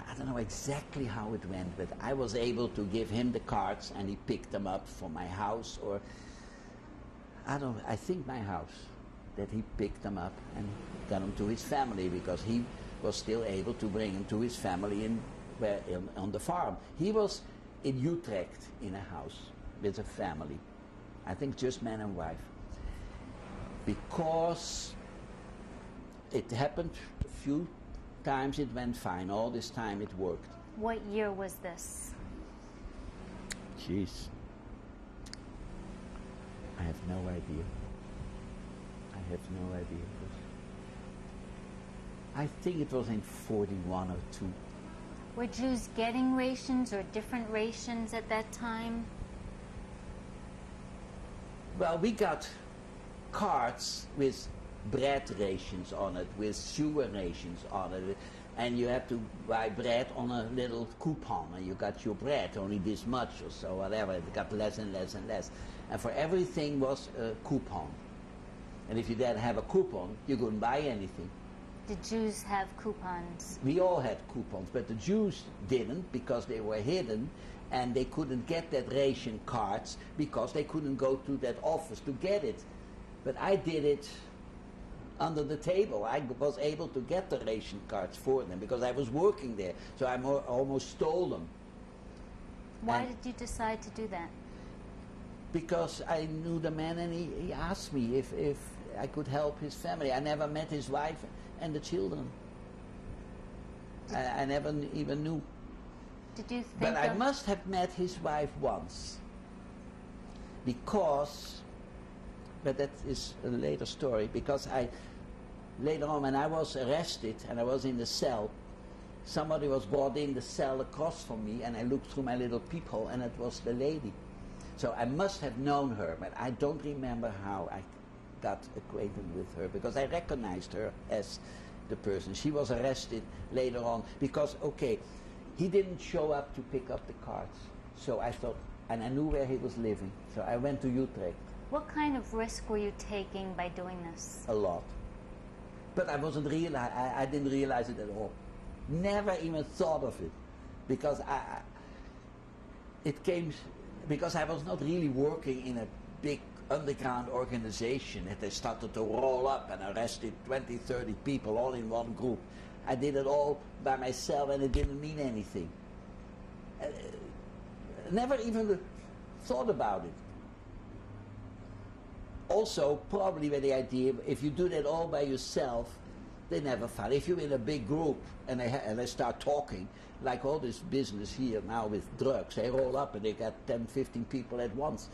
I don't know exactly how it went, but I was able to give him the cards and he picked them up for my house, or I don't, I think my house, that he picked them up and got them to his family, because he was still able to bring them to his family in, where, in, on the farm. He was in Utrecht in a house with a family, I think just man and wife, because it happened a few times, it went fine. All this time it worked. What year was this? Jeez. I have no idea. I have no idea. I think it was in forty-one or two. Were Jews getting rations or different rations at that time? Well, we got cards with bread rations on it, with sugar rations on it, and you have to buy bread on a little coupon, and you got your bread only this much or so, whatever. It got less and less and less, and for everything was a coupon. And if you didn't have a coupon, you couldn't buy anything. Did Jews have coupons? We all had coupons, but the Jews didn't, because they were hidden, and they couldn't get that ration cards because they couldn't go to that office to get it. But I did it under the table. I was able to get the ration cards for them because I was working there, so I more, almost stole them. Why and did you decide to do that? Because I knew the man, and he, he asked me if, if I could help his family. I never met his wife and the children. I, I never even knew. Did you think? But I must have met his wife once, because, but that is a later story, because I, later on when I was arrested and I was in the cell, somebody was brought in the cell across from me, and I looked through my little peephole, and it was the lady. So I must have known her, but I don't remember how I got acquainted with her, because I recognized her as the person. She was arrested later on because, okay, he didn't show up to pick up the cards. So I thought, and I knew where he was living, so I went to Utrecht. What kind of risk were you taking by doing this? A lot. But I wasn't reali I, I didn't realize it at all. Never even thought of it, because I, I it came because I was not really working in a big underground organization that they started to roll up and arrested twenty, thirty people all in one group. I did it all by myself, and it didn't mean anything. I, I never even thought about it. Also, probably with the idea, if you do that all by yourself, they never find. If you're in a big group and they, ha and they start talking, like all this business here now with drugs, they roll up and they got ten, fifteen people at once.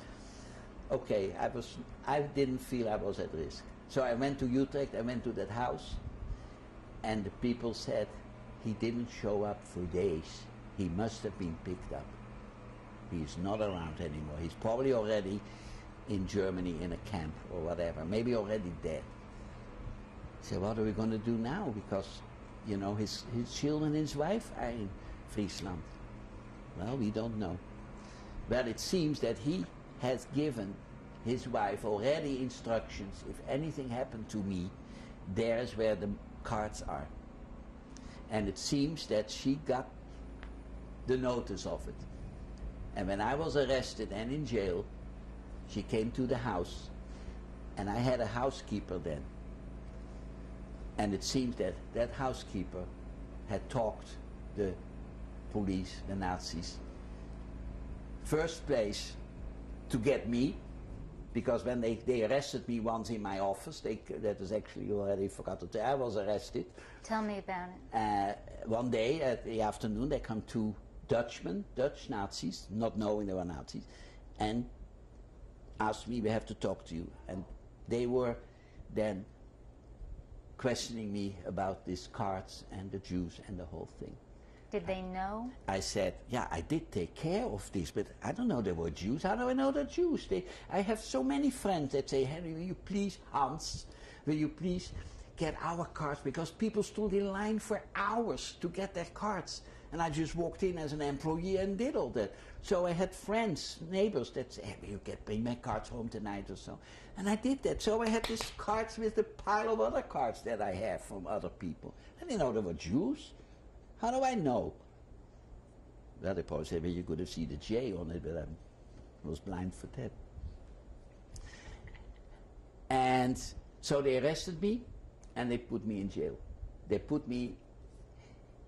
Okay, I, was, I didn't feel I was at risk. So I went to Utrecht, I went to that house, and the people said, he didn't show up for days. He must have been picked up. He's not around anymore. He's probably already in Germany in a camp or whatever, maybe already dead. He said, what are we going to do now? Because, you know, his, his children and his wife are in Friesland. Well, we don't know. But it seems that he has given his wife already instructions, if anything happened to me, there's where the cards are. And it seems that she got the notice of it. And when I was arrested and in jail, she came to the house, and I had a housekeeper then. And it seems that that housekeeper had talked the police, the Nazis, first place to get me, because when they, they arrested me once in my office, they, that was actually already forgot to tell, I was arrested. Tell me about it. Uh, one day at the afternoon, there come two Dutchmen, Dutch Nazis, not knowing they were Nazis, and asked me, we have to talk to you. And they were then questioning me about these cards and the Jews and the whole thing. Did they know? I said, yeah, I did take care of this, but I don't know they were Jews. How do I know they're Jews? They, I have so many friends that say, Henry, will you please, Hans, will you please get our cards? Because people stood in line for hours to get their cards. And I just walked in as an employee and did all that. So I had friends, neighbors that said, hey, will you get, bring my cards home tonight or so? And I did that. So I had these cards with a pile of other cards that I have from other people. I didn't know they were Jews. How do I know? Well, they probably said, well, you could have seen the J on it, but I was blind for that. And so they arrested me, and they put me in jail. They put me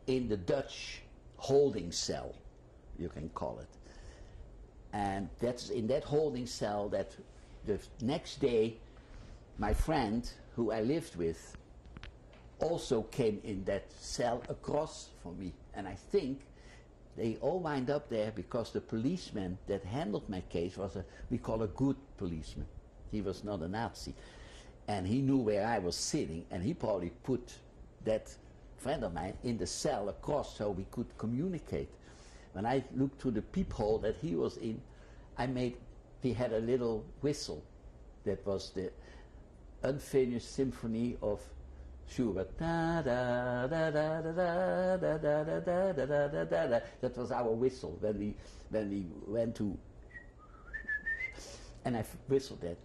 in the Dutch holding cell, you can call it. And that's in that holding cell that the next day, my friend, who I lived with, also came in that cell across from me. And I think they all wind up there because the policeman that handled my case was a, we call a good policeman. He was not a Nazi. And he knew where I was sitting, and he probably put that friend of mine in the cell across so we could communicate. When I looked through the peephole that he was in, I made, he had a little whistle that was the unfinished symphony of Schubert. That was our whistle when we when we went to, and I whistled that,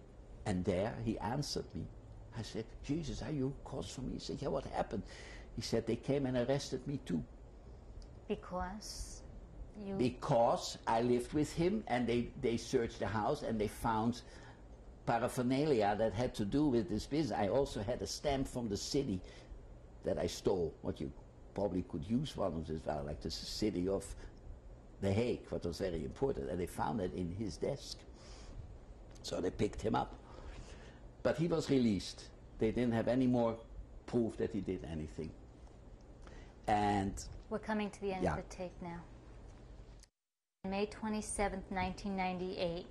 and there he answered me. I said, Jesus, are you calls for me? He said, yeah, what happened? He said, they came and arrested me too. Because you? Because I lived with him, and they, they searched the house and they found paraphernalia that had to do with this business. I also had a stamp from the city that I stole. What you probably could use one of this, well, like the city of The Hague, what was very important. And they found it in his desk. So they picked him up. But he was released. They didn't have any more proof that he did anything. And we're coming to the end yeah. of the tape now. May twenty-seventh, nineteen ninety-eight.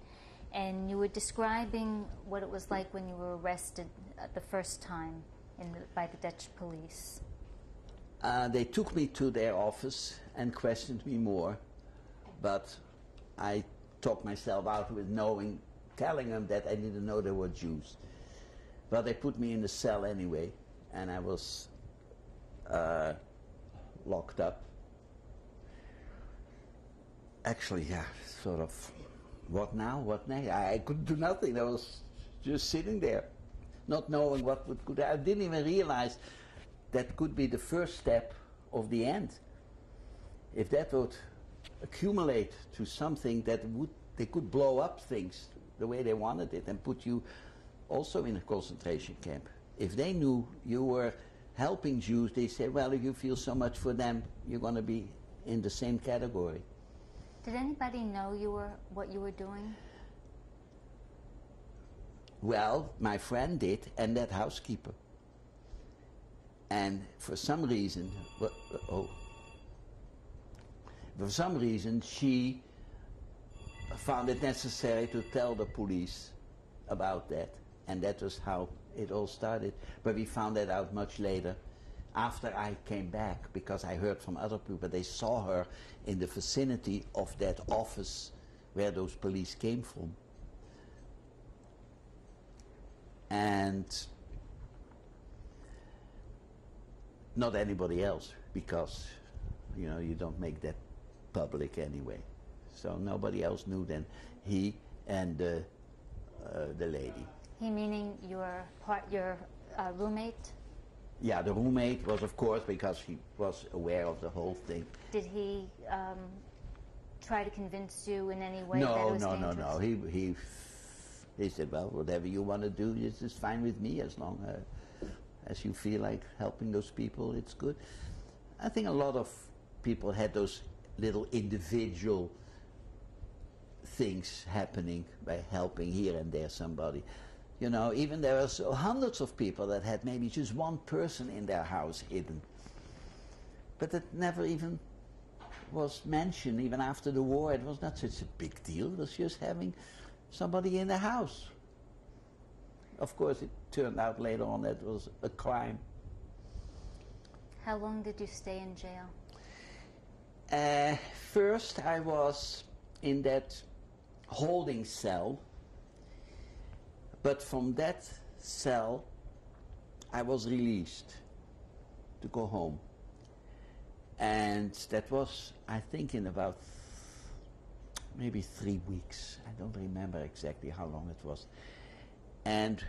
And you were describing what it was like when you were arrested uh, the first time in the, by the Dutch police. Uh, they took me to their office and questioned me more, but I talked myself out with knowing, telling them that I didn't know they were Jews. But they put me in the cell anyway, and I was uh, locked up. Actually, yeah, sort of. What now? What next? I, I couldn't do nothing. I was just sitting there, not knowing what would could. I didn't even realize that could be the first step of the end. If that would accumulate to something that would, they could blow up things the way they wanted it and put you also in a concentration camp. If they knew you were helping Jews, they said, well, if you feel so much for them, you're going to be in the same category. Did anybody know you were what you were doing? Well, my friend did, and that housekeeper. And for some reason, well, oh, for some reason, she found it necessary to tell the police about that, and that was how it all started. But we found that out much later, after I came back, because I heard from other people. They saw her in the vicinity of that office where those police came from. and not anybody else, because you know you don't make that public anyway. So nobody else knew than he and the uh, the lady. He meaning your part, your uh, roommate. Yeah, the roommate was, of course, because he was aware of the whole thing. Did he um, try to convince you in any way? No, that it was no, dangerous? no, no. He he he said, well, whatever you want to do, this is fine with me, as long uh, as you feel like helping those people, it's good. I think a lot of people had those little individual things happening by helping here and there somebody. You know, even there were so hundreds of people that had maybe just one person in their house hidden. But that never even was mentioned. Even after the war, it was not such a big deal. It was just having somebody in the house. Of course, it turned out later on that it was a crime. How long did you stay in jail? Uh, first, I was in that holding cell. But from that cell, I was released to go home. And that was, I think, in about maybe three weeks. I don't remember exactly how long it was. And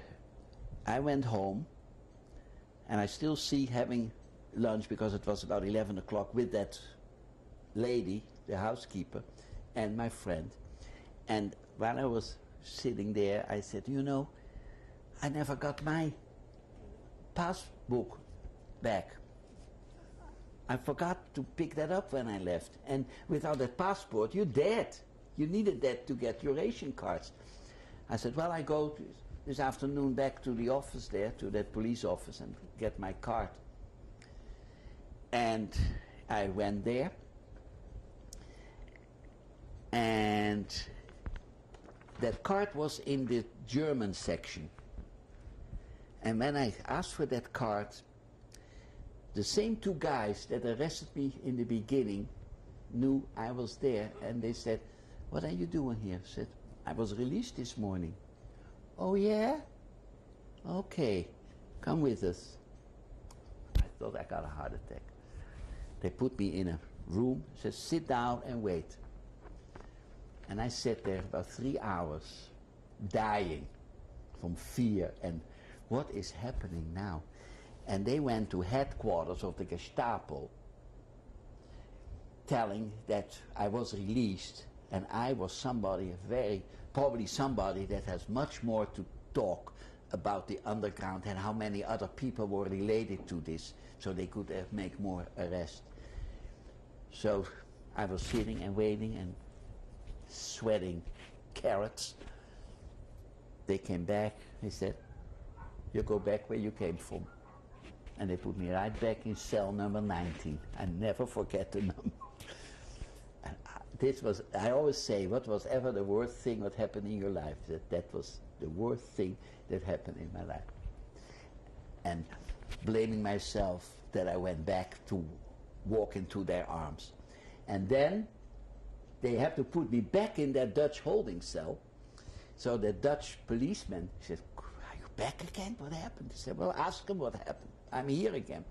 I went home, and I still see having lunch, because it was about eleven o'clock, with that lady, the housekeeper, and my friend. And while I was sitting there, I said, you know, I never got my passbook back. I forgot to pick that up when I left. And without that passport, you're dead. You needed that to get your ration cards. I said, well, I go to this afternoon back to the office there, to that police office, and get my card. And I went there. And that card was in the German section. And when I asked for that card, the same two guys that arrested me in the beginning knew I was there, and they said, what are you doing here? I said, I was released this morning. Oh, yeah? Okay, come with us. I thought I got a heart attack. They put me in a room, said, sit down and wait. And I sat there about three hours, dying from fear and what is happening now? And they went to headquarters of the Gestapo, telling that I was released and I was somebody, very probably somebody that has much more to talk about the underground and how many other people were related to this, so they could uh, make more arrests. So I was sitting and waiting and sweating carrots. They came back, they said, you go back where you came from. And they put me right back in cell number nineteen. I never forget the number. And I, this was, I always say, what was ever the worst thing that happened in your life? That, that was the worst thing that happened in my life. And blaming myself that I went back to walk into their arms. And then they have to put me back in that Dutch holding cell. So the Dutch policeman said, are you back again? What happened? He said, well, ask him what happened. I'm here again.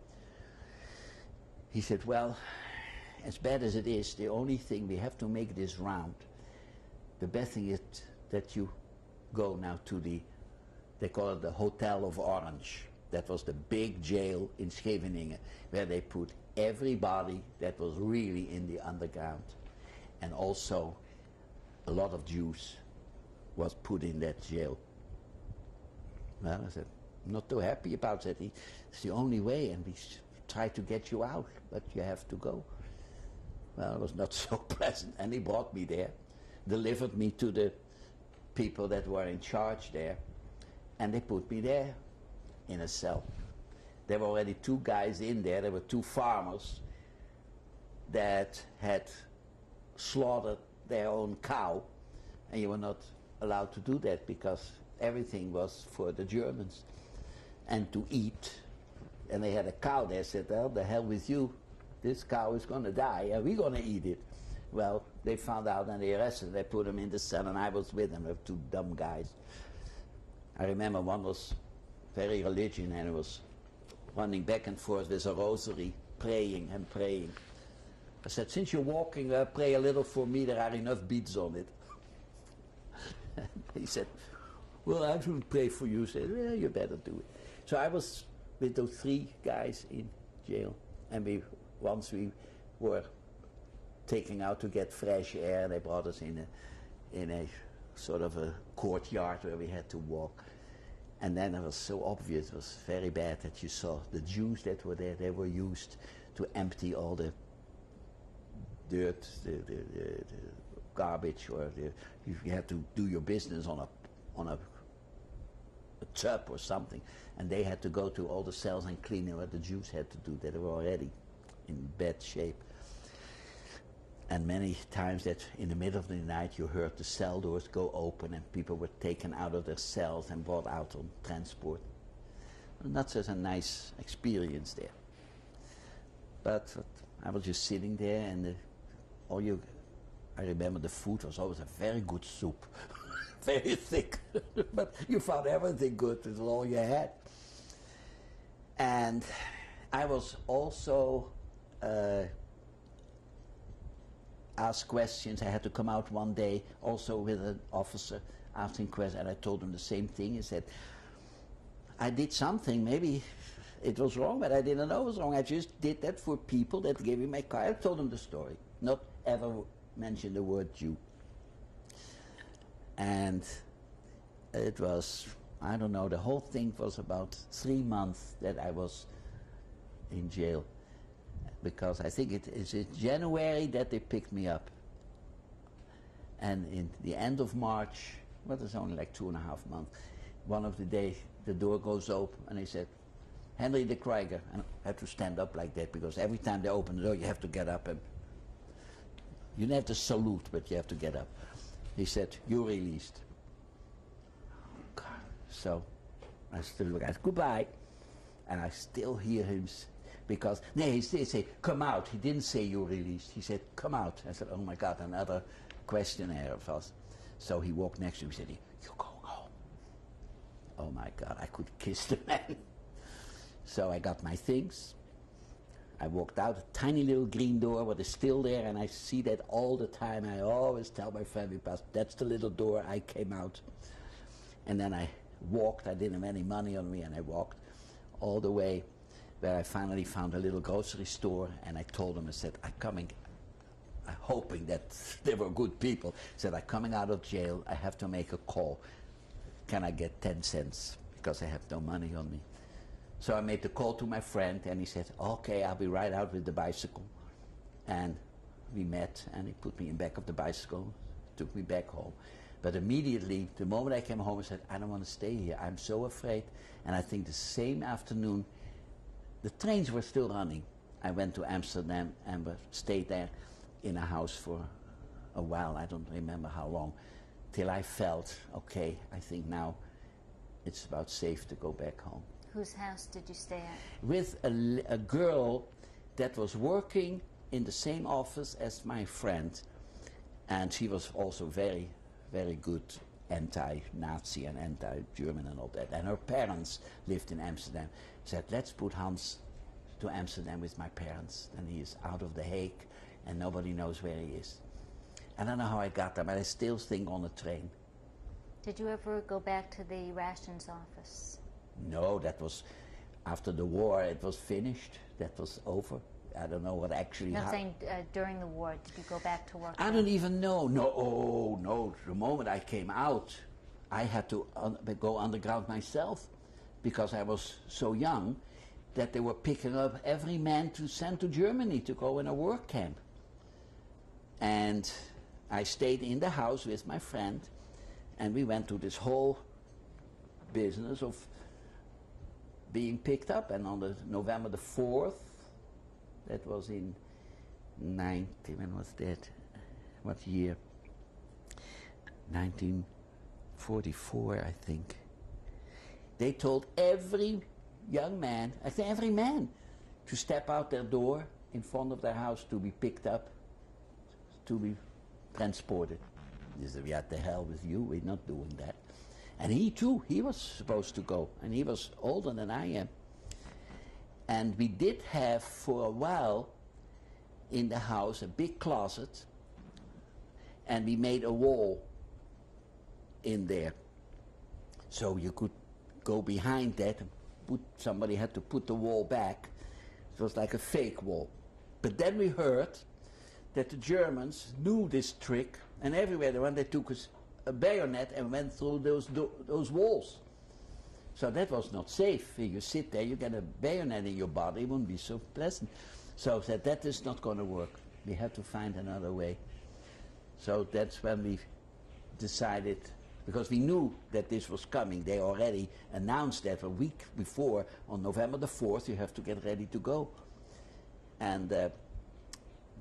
He said, well, as bad as it is, the only thing, we have to make this round. The best thing is that you go now to the, they call it the Hotel of Orange. That was the big jail in Scheveningen, where they put everybody that was really in the underground. And also, a lot of Jews was put in that jail. Well, I said, I'm not too happy about that. It's the only way, and we try to get you out, but you have to go. Well, it was not so pleasant, and he brought me there, delivered me to the people that were in charge there, and they put me there in a cell. There were already two guys in there. There were two farmers that had slaughtered their own cow, and you were not allowed to do that because everything was for the Germans and to eat. And they had a cow there, said, well, the hell with you, this cow is going to die and we're going to eat it. Well, they found out and they arrested, they put him in the cell, and I was with them, they were two dumb guys. I remember one was very religious, and I was running back and forth with a rosary, praying and praying. I said, since you're walking, uh, pray a little for me, there are enough beads on it. He said, well, I shouldn't pray for you. He said, well, you better do it. So I was with those three guys in jail, and we once we were taking out to get fresh air, they brought us in a, in a sort of a courtyard where we had to walk. And then it was so obvious, it was very bad that you saw the Jews that were there, they were used to empty all the dirt, the, the, the, the garbage, or the, you had to do your business on a, on a, a tub or something, and they had to go to all the cells and clean it, what the Jews had to do. They were already in bad shape. And many times that in the middle of the night you heard the cell doors go open and people were taken out of their cells and brought out on transport. Not such a nice experience there. But I was just sitting there and the, all you, I remember the food was always a very good soup. Very thick, but you found everything good, it's all you had. And I was also uh, asked questions. I had to come out one day also with an officer asking questions, and I told him the same thing. He said, I did something, maybe it was wrong, but I didn't know it was wrong. I just did that for people that gave me my car. I told him the story, not ever mention the word Jew. And it was, I don't know, the whole thing was about three months that I was in jail. Because I think it is in January that they picked me up. And in the end of March, well, it's only like two and a half months, one of the days the door goes open and they said, Henry de Kryger. And I had to stand up like that because every time they open the door you have to get up and you don't have to salute, but you have to get up. He said, you're released. God. So I still look at goodbye. And I still hear him, because, no, he did say, come out. He didn't say you're released. He said, come out. I said, oh my God, another questionnaire of us. So he walked next to me and said, you're going home. Oh my God, I could kiss the man. So I got my things. I walked out a tiny little green door, but it's still there, and I see that all the time. I always tell my family, that's the little door I came out. And then I walked. I didn't have any money on me, and I walked all the way where I finally found a little grocery store, and I told them, I said, I'm coming, I'm hoping that they were good people. I said, I'm coming out of jail. I have to make a call. Can I get ten cents? Because I have no money on me. So I made the call to my friend, and he said, okay, I'll be right out with the bicycle. And we met, and he put me in back of the bicycle, took me back home. But immediately, the moment I came home, I said, I don't want to stay here. I'm so afraid. And I think the same afternoon, the trains were still running. I went to Amsterdam and stayed there in a house for a while. I don't remember how long, till I felt, okay, I think now it's about safe to go back home. Whose house did you stay at? With a, l a girl that was working in the same office as my friend, and she was also very, very good anti-Nazi and anti-German and all that. And her parents lived in Amsterdam. Said, let's put Hans to Amsterdam with my parents, and he is out of The Hague, and nobody knows where he is. I don't know how I got there, but I still think on the train. Did you ever go back to the rations office? No, that was after the war. It was finished. That was over. I don't know what actually happened. No, I'm saying uh, during the war, did you go back to work? I don't even know. No, oh, no. The moment I came out, I had to un go underground myself because I was so young that they were picking up every man to send to Germany to go in a work camp. And I stayed in the house with my friend, and we went through this whole business of being picked up, and on the November the fourth, that was in nineteen, when was that? What year? nineteen forty-four, I think. They told every young man, I think every man, to step out their door in front of their house to be picked up, to be transported. They said, "Yeah, the hell with you, we're not doing that." And he too, he was supposed to go, and he was older than I am. And we did have for a while in the house a big closet, and we made a wall in there. So you could go behind that, and put, somebody had to put the wall back. It was like a fake wall. But then we heard that the Germans knew this trick, and everywhere they went, they took us a bayonet and went through those, those walls. So that was not safe. You sit there, you get a bayonet in your body, it wouldn't be so pleasant. So that that is not going to work. We have to find another way. So that's when we decided, because we knew that this was coming. They already announced that a week before, on November the fourth, you have to get ready to go. And uh,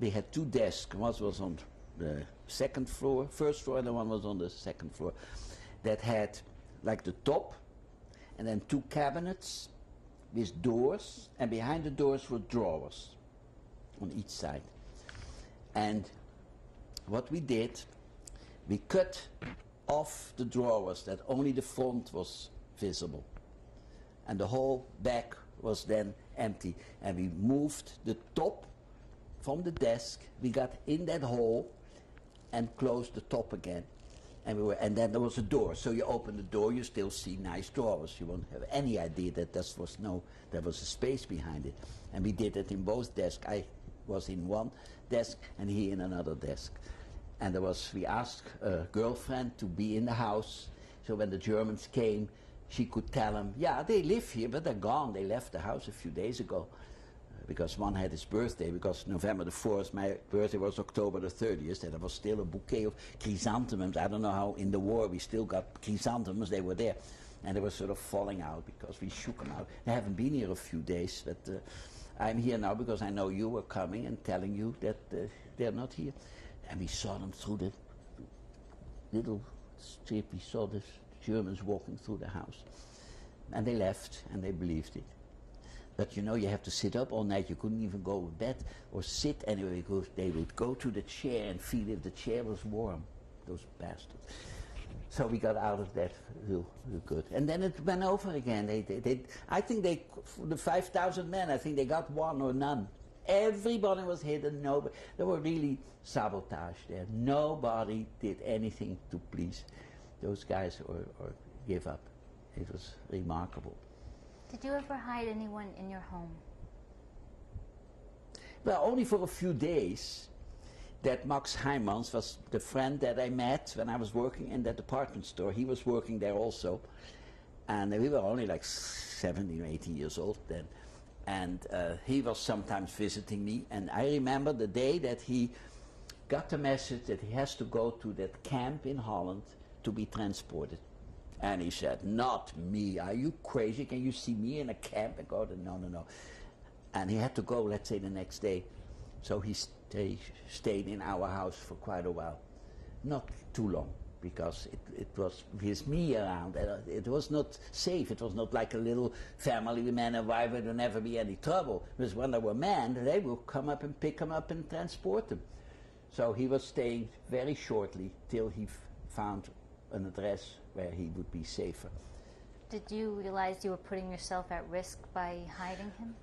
we had two desks. One was on the second floor, first floor, and the one was on the second floor. That had like the top, and then two cabinets with doors, and behind the doors were drawers on each side. And what we did, we cut off the drawers that only the front was visible, and the whole back was then empty. And we moved the top from the desk, we got in that hole and closed the top again. And we were, and then there was a door. So you open the door, you still see nice drawers. You won't have any idea that there was no, there was a space behind it. And we did it in both desks. I was in one desk and he in another desk. And there was, we asked a girlfriend to be in the house, so when the Germans came, she could tell them, yeah, they live here, but they're gone. They left the house a few days ago, uh, because one had his birthday, because November the fourth, my birthday was October the thirtieth, and there was still a bouquet of chrysanthemums. I don't know how in the war we still got chrysanthemums. They were there, and they were sort of falling out because we shook them out. They haven't been here a few days, but uh, I'm here now because I know you were coming and telling you that uh, they're not here. And we saw them through the little strip. We saw this Germans walking through the house, and they left and they believed it. But you know, you have to sit up all night. You couldn't even go to bed or sit anywhere, because they would go to the chair and feel if the chair was warm, those bastards. So we got out of that real, real good. And then it went over again. They, they, they, I think they, the five thousand men, I think they got one or none. Everybody was hidden. Nobody, there were really sabotage there. Nobody did anything to please those guys or, or give up. It was remarkable. Did you ever hide anyone in your home? Well, only for a few days. That Max Heymans was the friend that I met when I was working in that department store. He was working there also. And we were only like seventeen or eighteen years old then. And uh, he was sometimes visiting me. And I remember the day that he got the message that he has to go to that camp in Holland to be transported. And he said, not me, are you crazy? Can you see me in a camp? And go, no, no, no. And he had to go, let's say, the next day. So he sta stayed in our house for quite a while. Not too long, because it, it was with me around. And it was not safe. It was not like a little family, man and wife, there'd never be any trouble. Because when there were men, they would come up and pick him up and transport him. So he was staying very shortly till he f found an address where he would be safer. Did you realize you were putting yourself at risk by hiding him?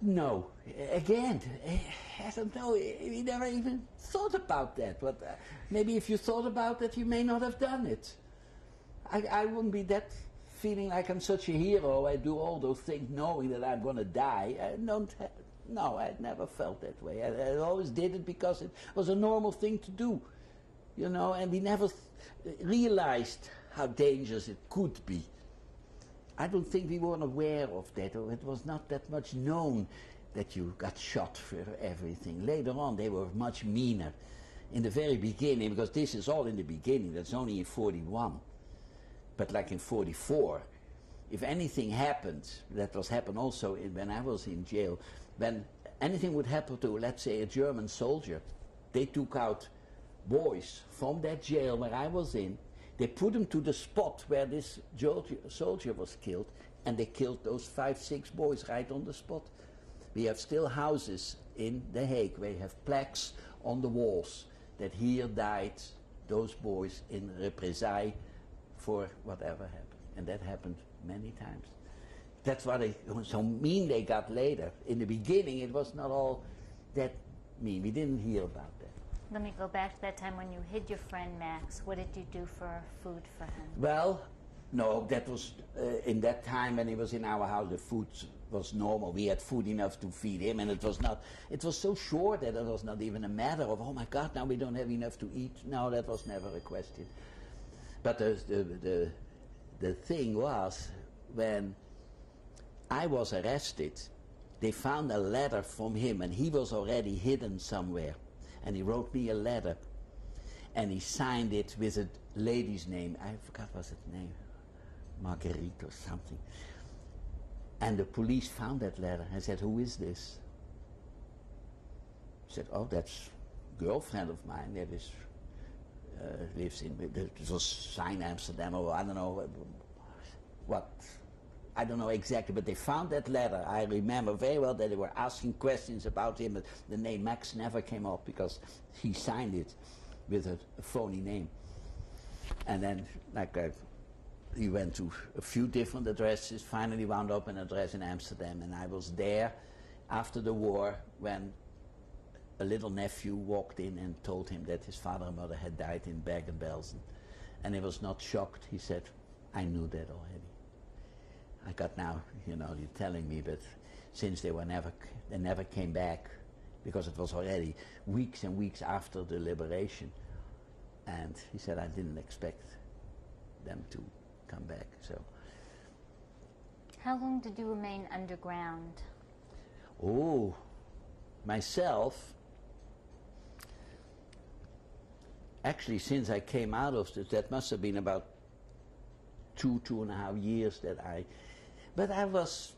No. Again, I don't know. We never even thought about that. But uh, maybe if you thought about it, you may not have done it. I, I wouldn't be that feeling like I'm such a hero. I do all those things knowing that I'm going to die. I don't ha no, I never felt that way. I, I always did it because it was a normal thing to do. You know, and we never th realized how dangerous it could be. I don't think we weren't aware of that, or it was not that much known that you got shot for everything. Later on, they were much meaner. In the very beginning, because this is all in the beginning, that's only in forty-one. But like in forty-four, if anything happened, that was happened also in, when I was in jail, when anything would happen to, let's say, a German soldier, they took out boys from that jail where I was in, they put them to the spot where this soldier was killed, and they killed those five, six boys right on the spot. We have still houses in The Hague where you have plaques on the walls that here died those boys in reprisal for whatever happened. And that happened many times. That's what I, so mean they got later. In the beginning, it was not all that mean. We didn't hear about that. Let me go back to that time when you hid your friend Max. What did you do for food for him? Well, no, that was uh, in that time when he was in our house, the food was normal. We had food enough to feed him, and it was not, it was so short that it was not even a matter of, oh my God, now we don't have enough to eat. No, that was never a question. But the, the, the, the thing was, when I was arrested, they found a letter from him, and he was already hidden somewhere. And he wrote me a letter, and he signed it with a lady's name. I forgot what was the name, Marguerite or something. And the police found that letter and said, who is this? I said, oh, that's a girlfriend of mine that is, uh, lives in, it was signed Amsterdam, or I don't know what. I don't know exactly, but they found that letter. I remember very well that they were asking questions about him, but the name Max never came up because he signed it with a, a phony name. And then, like, I, he went to a few different addresses, finally wound up an address in Amsterdam, and I was there after the war when a little nephew walked in and told him that his father and mother had died in Bergen-Belsen. And he was not shocked. He said, I knew that already. I got now, you know, you're telling me, but since they were never, they never came back, because it was already weeks and weeks after the liberation. And he said, I didn't expect them to come back, so. How long did you remain underground? Oh, myself, actually, since I came out of this, that must have been about two, two and a half years that I, but I was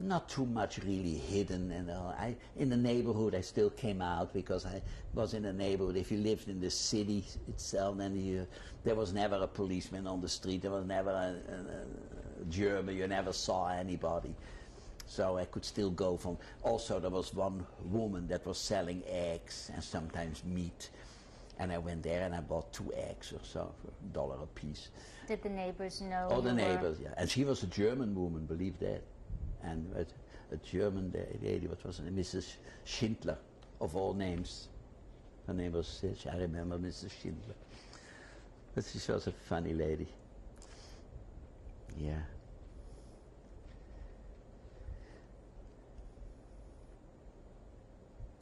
not too much really hidden, and all. I, in the neighborhood I still came out because I was in the neighborhood. If you lived in the city itself, then you, there was never a policeman on the street, there was never a, a, a German, you never saw anybody. So I could still go from, also there was one woman that was selling eggs and sometimes meat. And I went there and I bought two eggs or so, for a dollar a piece. Did the neighbors know? Oh, the neighbors, yeah. And she was a German woman, believe that. And a, a German lady, what was her name? Missus Schindler, of all names. Her name was, I remember Missus Schindler. But she was a funny lady. Yeah.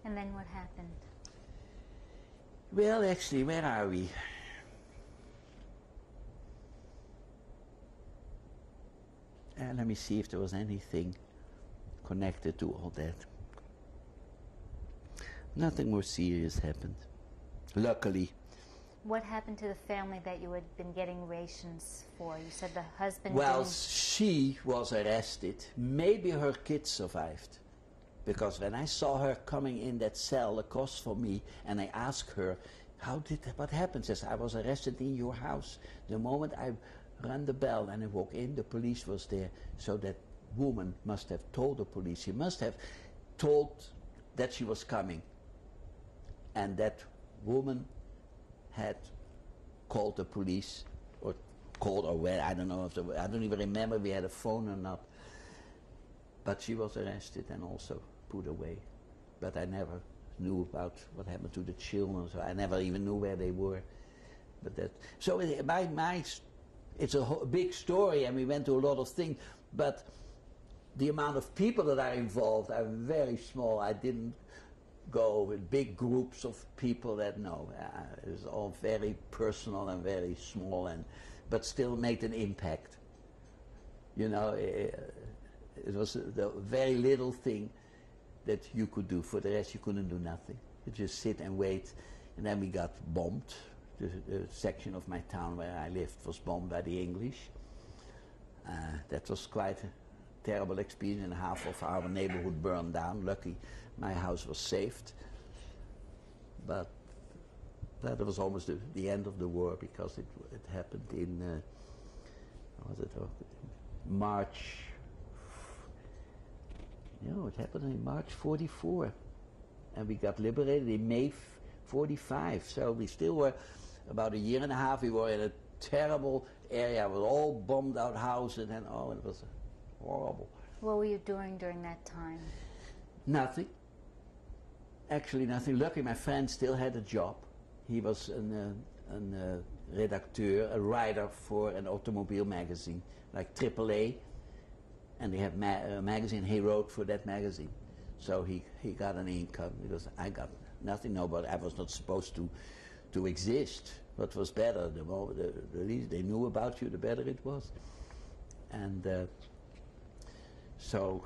And then what happened? Well, actually, where are we? Uh, let me see if there was anything connected to all that. Nothing more serious happened, luckily. What happened to the family that you had been getting rations for? You said the husband... Well, she was arrested. Maybe her kids survived. Because when I saw her coming in that cell across from me, and I asked her, how did, what happened? She says, I was arrested in your house. The moment I rang the bell and I walked in, the police was there. So that woman must have told the police. She must have told that she was coming. And that woman had called the police, or called, or where, I don't know, if the, I don't even remember if we had a phone or not. But she was arrested and also put away. But I never knew about what happened to the children, so I never even knew where they were. But that, so it, my, my, it's a whole big story, and we went to a lot of things, but the amount of people that are involved are very small. I didn't go with big groups of people that, no, uh, it was all very personal and very small, and but still made an impact. You know, uh, it was the very little thing that you could do. For the rest, you couldn't do nothing. You just sit and wait. And then we got bombed. The, the section of my town where I lived was bombed by the English. Uh, that was quite a terrible experience, and half of our neighborhood burned down. Lucky my house was saved. But that was almost the, the end of the war, because it, it happened in uh, what was it, March. No, it happened in March forty-four, and we got liberated in May forty-five, so we still were, about a year and a half, we were in a terrible area was all bombed out houses and oh, it was horrible. What were you doing during that time? Nothing. Actually nothing. Luckily my friend still had a job. He was an, uh, an uh, redacteur, a writer for an automobile magazine, like triple A. And they have ma a magazine, he wrote for that magazine. So he, he got an income, because I got nothing, nobody, I was not supposed to to exist. What was better, the more the, the least they knew about you, the better it was. And uh, so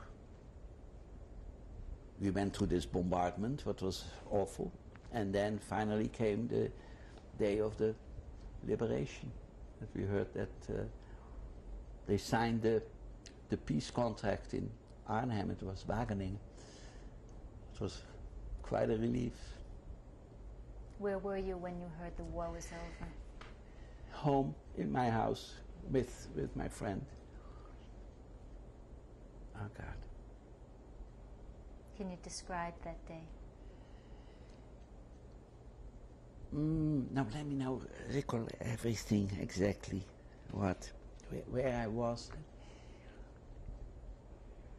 we went through this bombardment, what was awful. And then finally came the day of the liberation. That we heard that uh, they signed the, the peace contract in Arnhem, it was Wageningen. It was quite a relief. Where were you when you heard the war was over? Home, in my house, with, with my friend. Oh God. Can you describe that day? Mm, now let me now recall everything exactly. What, where, where I was.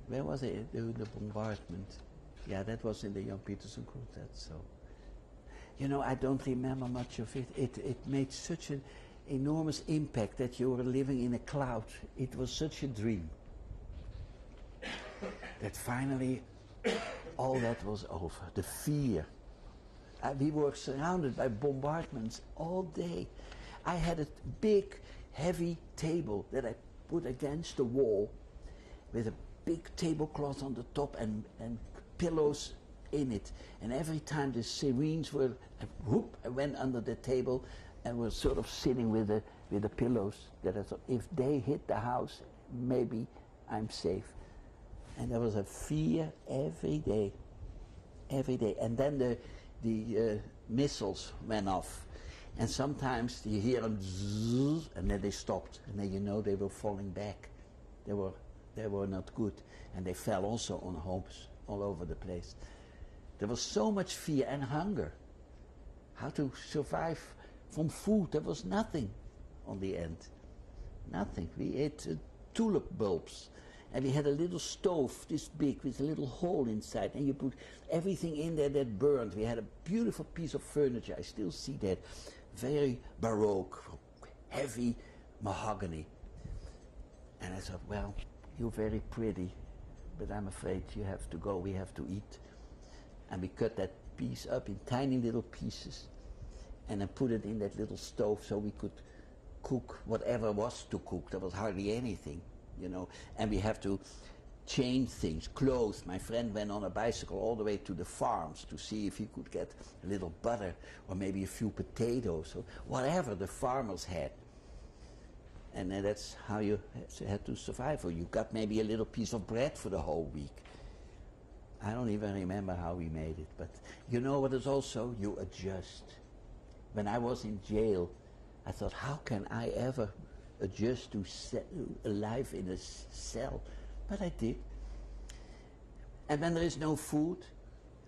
Where was it? The, the bombardment. Yeah, that was in the Jan Petersen Quartet, so. You know, I don't remember much of it. It, it made such an enormous impact that you were living in a cloud. It was such a dream that finally all that was over. The fear. Uh, we were surrounded by bombardments all day. I had a big, heavy table that I put against the wall with a big tablecloth on the top and, and pillows in it, and every time the sirens were, I, whoop, I went under the table and was sort of sitting with the, with the pillows that I thought, if they hit the house, maybe I'm safe. And there was a fear every day, every day. And then the, the uh, missiles went off, and sometimes you hear them zzz, and then they stopped, and then you know they were falling back. They were, they were not good, and they fell also on homes all over the place. There was so much fear and hunger. How to survive from food? There was nothing on the end. Nothing. We ate uh, tulip bulbs. And we had a little stove this big with a little hole inside. And you put everything in there that burned. We had a beautiful piece of furniture. I still see that. Very baroque, heavy mahogany. And I thought, well, you're very pretty, but I'm afraid you have to go. We have to eat. And we cut that piece up in tiny little pieces and then put it in that little stove so we could cook whatever was to cook. There was hardly anything, you know. And we have to change things, clothes. My friend went on a bicycle all the way to the farms to see if he could get a little butter or maybe a few potatoes or whatever the farmers had. And then that's how you had to survive. Or you got maybe a little piece of bread for the whole week. I don't even remember how we made it, but you know what is also? You adjust. When I was in jail, I thought, how can I ever adjust to a life in a cell? But I did. And when there is no food,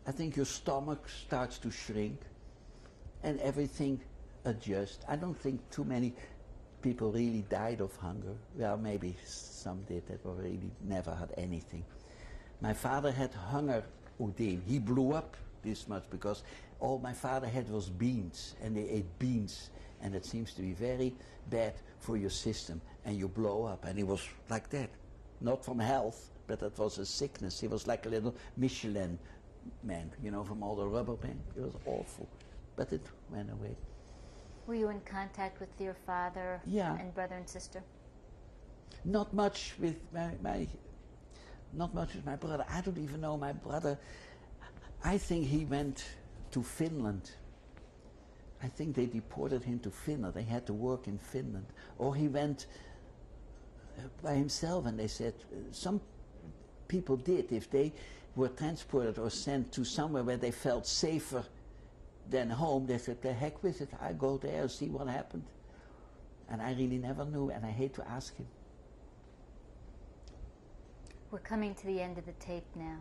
I think your stomach starts to shrink and everything adjusts. I don't think too many people really died of hunger. Well, maybe some did that were really never had anything. My father had hunger oedeem. He blew up this much because all my father had was beans, and they ate beans, and it seems to be very bad for your system, and you blow up. And he was like that, not from health, but that was a sickness. He was like a little Michelin man, you know, from all the rubber band. It was awful, but it went away. Were you in contact with your father yeah. and brother and sister? Not much with my... my Not much with my brother. I don't even know my brother. I think he went to Finland. I think they deported him to Finland. They had to work in Finland. Or he went uh, by himself, and they said, uh, some people did. If they were transported or sent to somewhere where they felt safer than home, they said, the heck with it, I go there and see what happened. And I really never knew, and I hate to ask him. We're coming to the end of the tape now.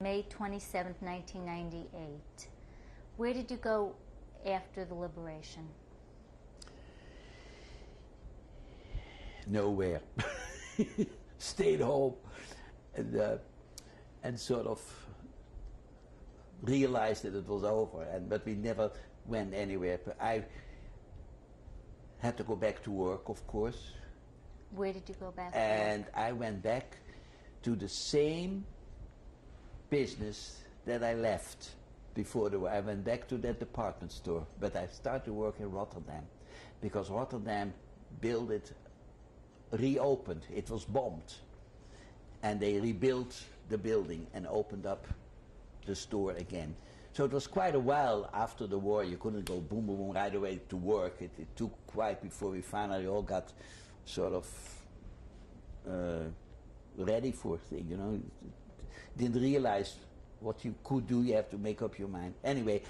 May twenty-seventh, nineteen ninety-eight. Where did you go after the liberation? nowhere. Stayed home and, uh, and sort of realized that it was over, and but we never went anywhere. I had to go back to work, of course. Where did you go back? And to work? I went back to the same business that I left before the war. I went back to that department store, but I started to work in Rotterdam because Rotterdam built it, reopened. It was bombed, and they rebuilt the building and opened up the store again. So it was quite a while after the war. You couldn't go boom, boom, boom right away to work. It, it took quite before we finally all got sort of uh, ready for things, you know. Didn't realize what you could do. You have to make up your mind. Anyway,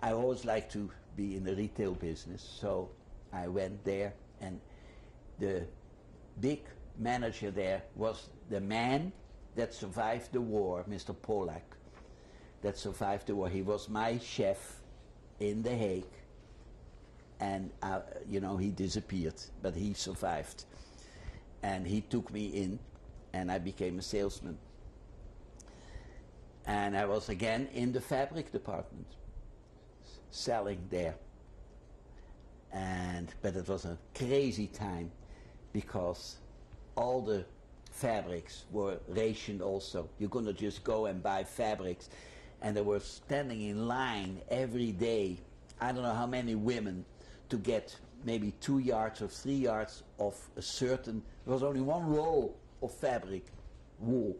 I always liked to be in the retail business, so I went there, and the big manager there was the man that survived the war, Mister Polak. That survived the war. He was my chef in The Hague, and uh, you know, he disappeared, but he survived, and he took me in, and I became a salesman, and I was again in the fabric department, selling there, and but it was a crazy time because all the fabrics were rationed also. You couldn't just go and buy fabrics. And they were standing in line every day, I don't know how many women, to get maybe two yards or three yards of a certain, there was only one roll of fabric, wool,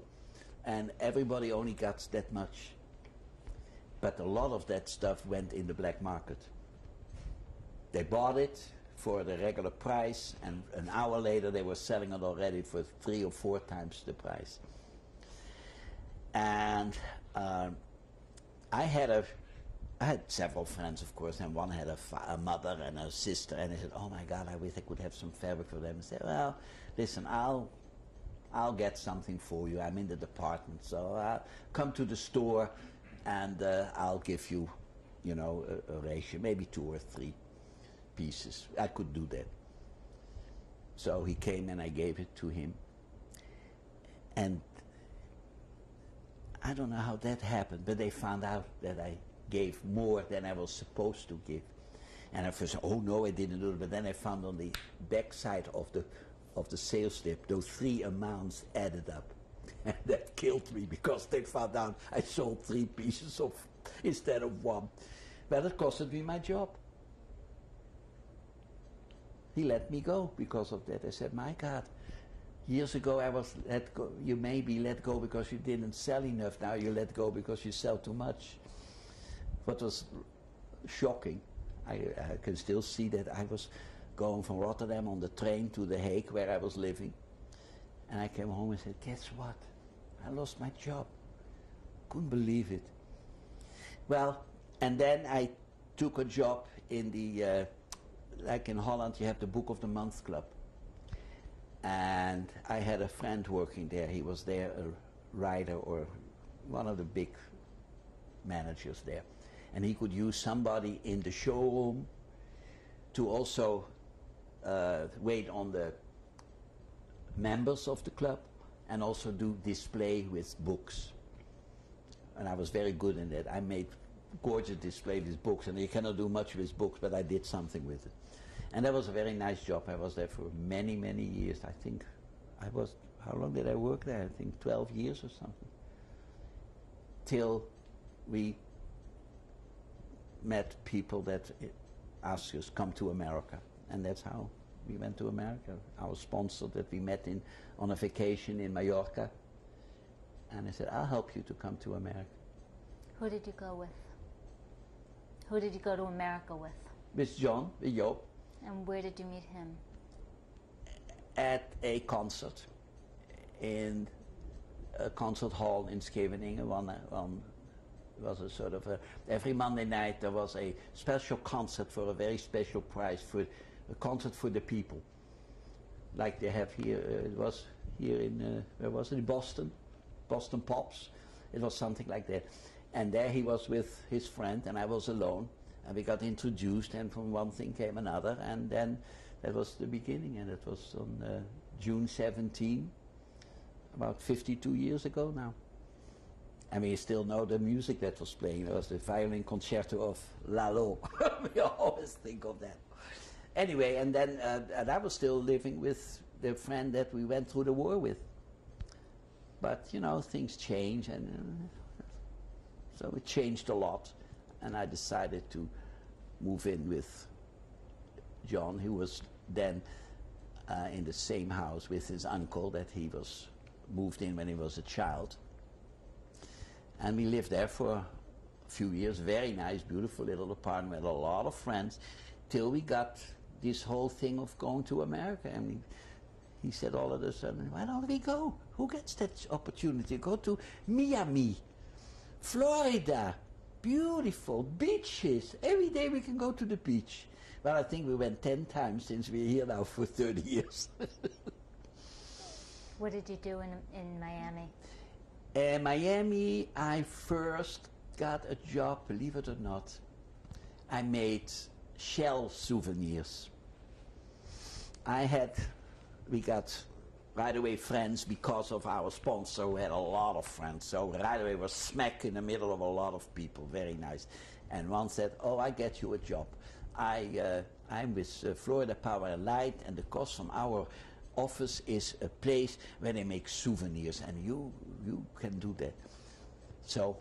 and everybody only got that much. But a lot of that stuff went in the black market. They bought it for the regular price, and an hour later they were selling it already for three or four times the price. And um, I had a, I had several friends, of course, and one had a, fa a mother and a sister, and they said, "Oh my God, I wish I could have some fabric for them." And said, "Well, listen, I'll, I'll get something for you. I'm in the department, so I'll come to the store, and uh, I'll give you, you know, a, a ratio, maybe two or three pieces. I could do that." So he came, and I gave it to him, and I don't know how that happened, but they found out that I gave more than I was supposed to give. And I first, oh no, I didn't do it. But then I found on the back side of the, of the sales slip, those three amounts added up. And that killed me, because they found out I sold three pieces of, instead of one. But it costed me my job. He let me go because of that. I said, "My God. Years ago I was let go, you may be let go because you didn't sell enough. Now you let go because you sell too much." What was shocking, I, I can still see that. I was going from Rotterdam on the train to The Hague, where I was living. And I came home and said, "Guess what? I lost my job." Couldn't believe it. Well, and then I took a job in the, uh, like in Holland, you have the Book of the Month Club. And I had a friend working there. He was there, a writer or one of the big managers there. And he could use somebody in the showroom to also uh, wait on the members of the club and also do display with books. And I was very good in that. I made gorgeous display with books, and you cannot do much with books, but I did something with it. And that was a very nice job. I was there for many, many years. I think I was, how long did I work there? I think twelve years or something. Till we met people that asked us, "Come to America." And that's how we went to America. Our sponsor that we met in, on a vacation in Mallorca. And I said, "I'll help you to come to America." Who did you go with? Who did you go to America with? With John, with Joop. And where did you meet him? At a concert, in a concert hall in Scheveningen. One, one was a sort of a, every Monday night there was a special concert for a very special prize, for a concert for the people, like they have here. Uh, it was here in uh, where was it? In Boston, Boston Pops. It was something like that. And there he was with his friend, and I was alone. And we got introduced, and from one thing came another, and then That was the beginning, and it was on uh, June seventeenth, about fifty-two years ago now. And we still know the music that was playing. It was the violin concerto of Lalo. We always think of that. Anyway, and then uh, and I was still living with the friend that we went through the war with. But, you know, things change, and uh, so it changed a lot. And I decided to move in with John, who was then uh, in the same house with his uncle that he was moved in when he was a child. And we lived there for a few years, very nice, beautiful little apartment, with a lot of friends, till we got this whole thing of going to America. And we, he said all of a sudden, why don't we go? Who gets that opportunity? Go to Miami, Florida, beautiful beaches. Every day we can go to the beach. Well, I think we went ten times since we're here now for thirty years. What did you do in, in Miami? In uh, Miami, I first got a job, believe it or not. I made shell souvenirs. I had, we got right away friends because of our sponsor. We had a lot of friends, so right away we were smack in the middle of a lot of people, very nice. And one said, oh, I get you a job. I, uh, I'm with uh, Florida Power and Light, and the cost from our office is a place where they make souvenirs, and you you can do that. So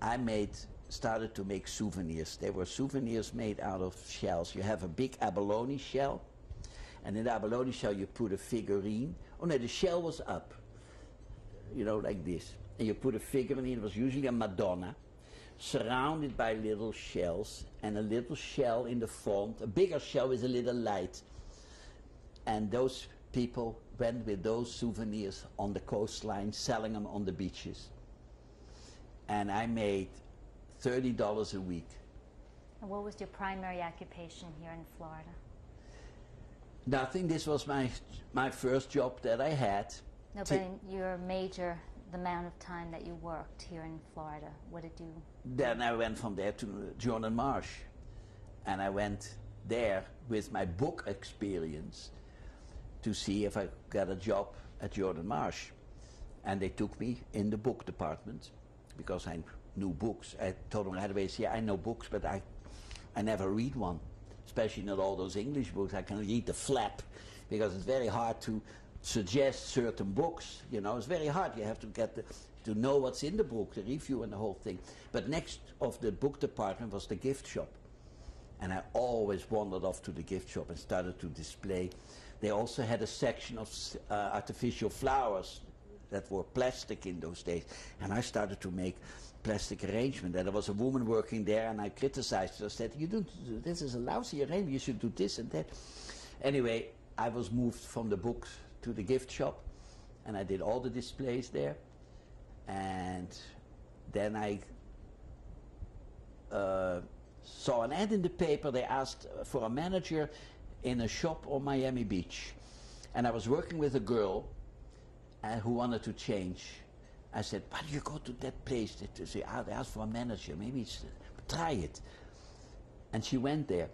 I made started to make souvenirs. There were souvenirs made out of shells. You have a big abalone shell, and in the abalone shell you put a figurine. Oh no, the shell was up, you know, like this, and you put a figurine. It was usually a Madonna, surrounded by little shells, and a little shell in the front, a bigger shell with a little light. And those people went with those souvenirs on the coastline, selling them on the beaches. And I made thirty dollars a week. And what was your primary occupation here in Florida? Nothing. This was my my first job that I had. No, but in your major, the amount of time that you worked here in Florida, what did you? Then I went from there to Jordan Marsh, and I went there with my book experience to see if I got a job at Jordan Marsh, and they took me in the book department because I knew books. I told them right away, see, I know books, but I, I never read one, especially not all those English books. I can read the flap because it's very hard to suggest certain books. You know, it's very hard. You have to get the, to know what's in the book, the review and the whole thing. But next of the book department was the gift shop. And I always wandered off to the gift shop and started to display. They also had a section of uh, artificial flowers that were plastic in those days. And I started to make plastic arrangement. And there was a woman working there, and I criticized her. I said, you don't, this is a lousy arrangement, you should do this and that. Anyway, I was moved from the book to the gift shop, and I did all the displays there. And then I... Uh, saw an ad in the paper. They asked for a manager in a shop on Miami Beach, and I was working with a girl uh, who wanted to change. I said, why do you go to that place? They say, ah, they asked for a manager, maybe it's, uh, try it. And she went there,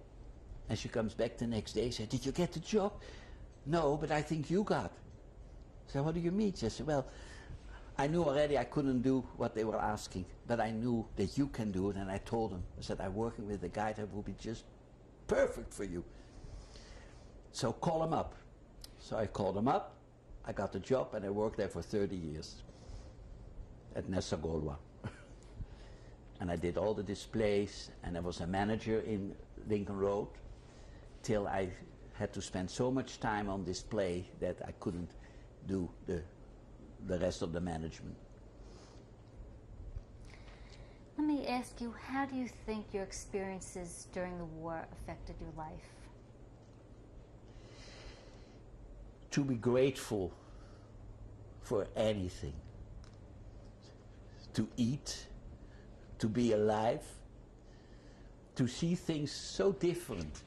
and she comes back the next day, said, did you get the job? No, but I think you got. I said, what do you mean? She said, well, I knew already I couldn't do what they were asking, but I knew that you can do it, and I told them. I said, I'm working with a guy that will be just perfect for you. So call him up. So I called him up, I got the job, and I worked there for thirty years at Nessagolwa. And I did all the displays, and I was a manager in Lincoln Road, till I had to spend so much time on display that I couldn't do the the rest of the management. Let me ask you, how do you think your experiences during the war affected your life? To be grateful for anything. To eat, to be alive, to see things so different.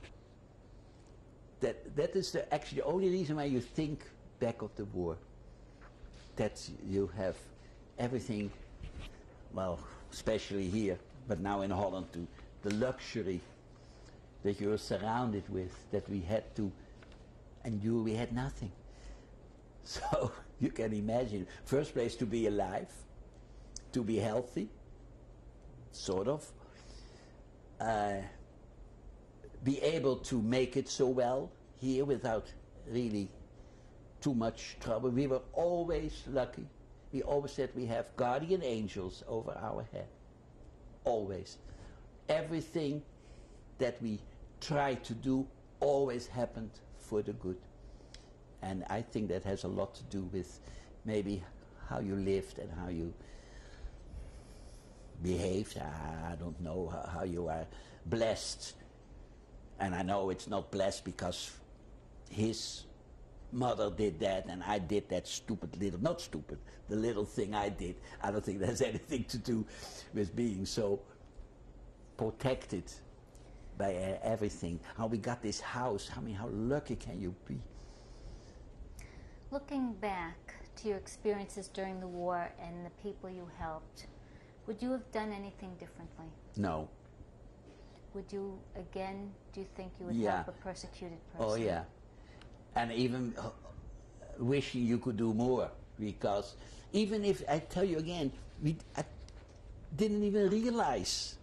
That, that is the, actually the only reason why you think back of the war. That you have everything, well, especially here, but now in Holland too, the luxury that you are surrounded with, that we had to endure. We had nothing. So you can imagine, first place, to be alive, to be healthy, sort of, uh, be able to make it so well here without really too much trouble. We were always lucky. We always said we have guardian angels over our head. Always. Everything that we tried to do always happened for the good. And I think that has a lot to do with maybe how you lived and how you behaved. I don't know how you are blessed. And I know it's not blessed because his mother did that and I did that stupid little, not stupid, the little thing I did. I don't think that has anything to do with being so protected by uh, everything. How we got this house, I mean, how lucky can you be? Looking back to your experiences during the war and the people you helped, would you have done anything differently? No. Would you, again, do you think you would yeah. help a persecuted person? Oh, yeah. And even uh, wishing you could do more, because even if, I tell you again, we I didn't even realize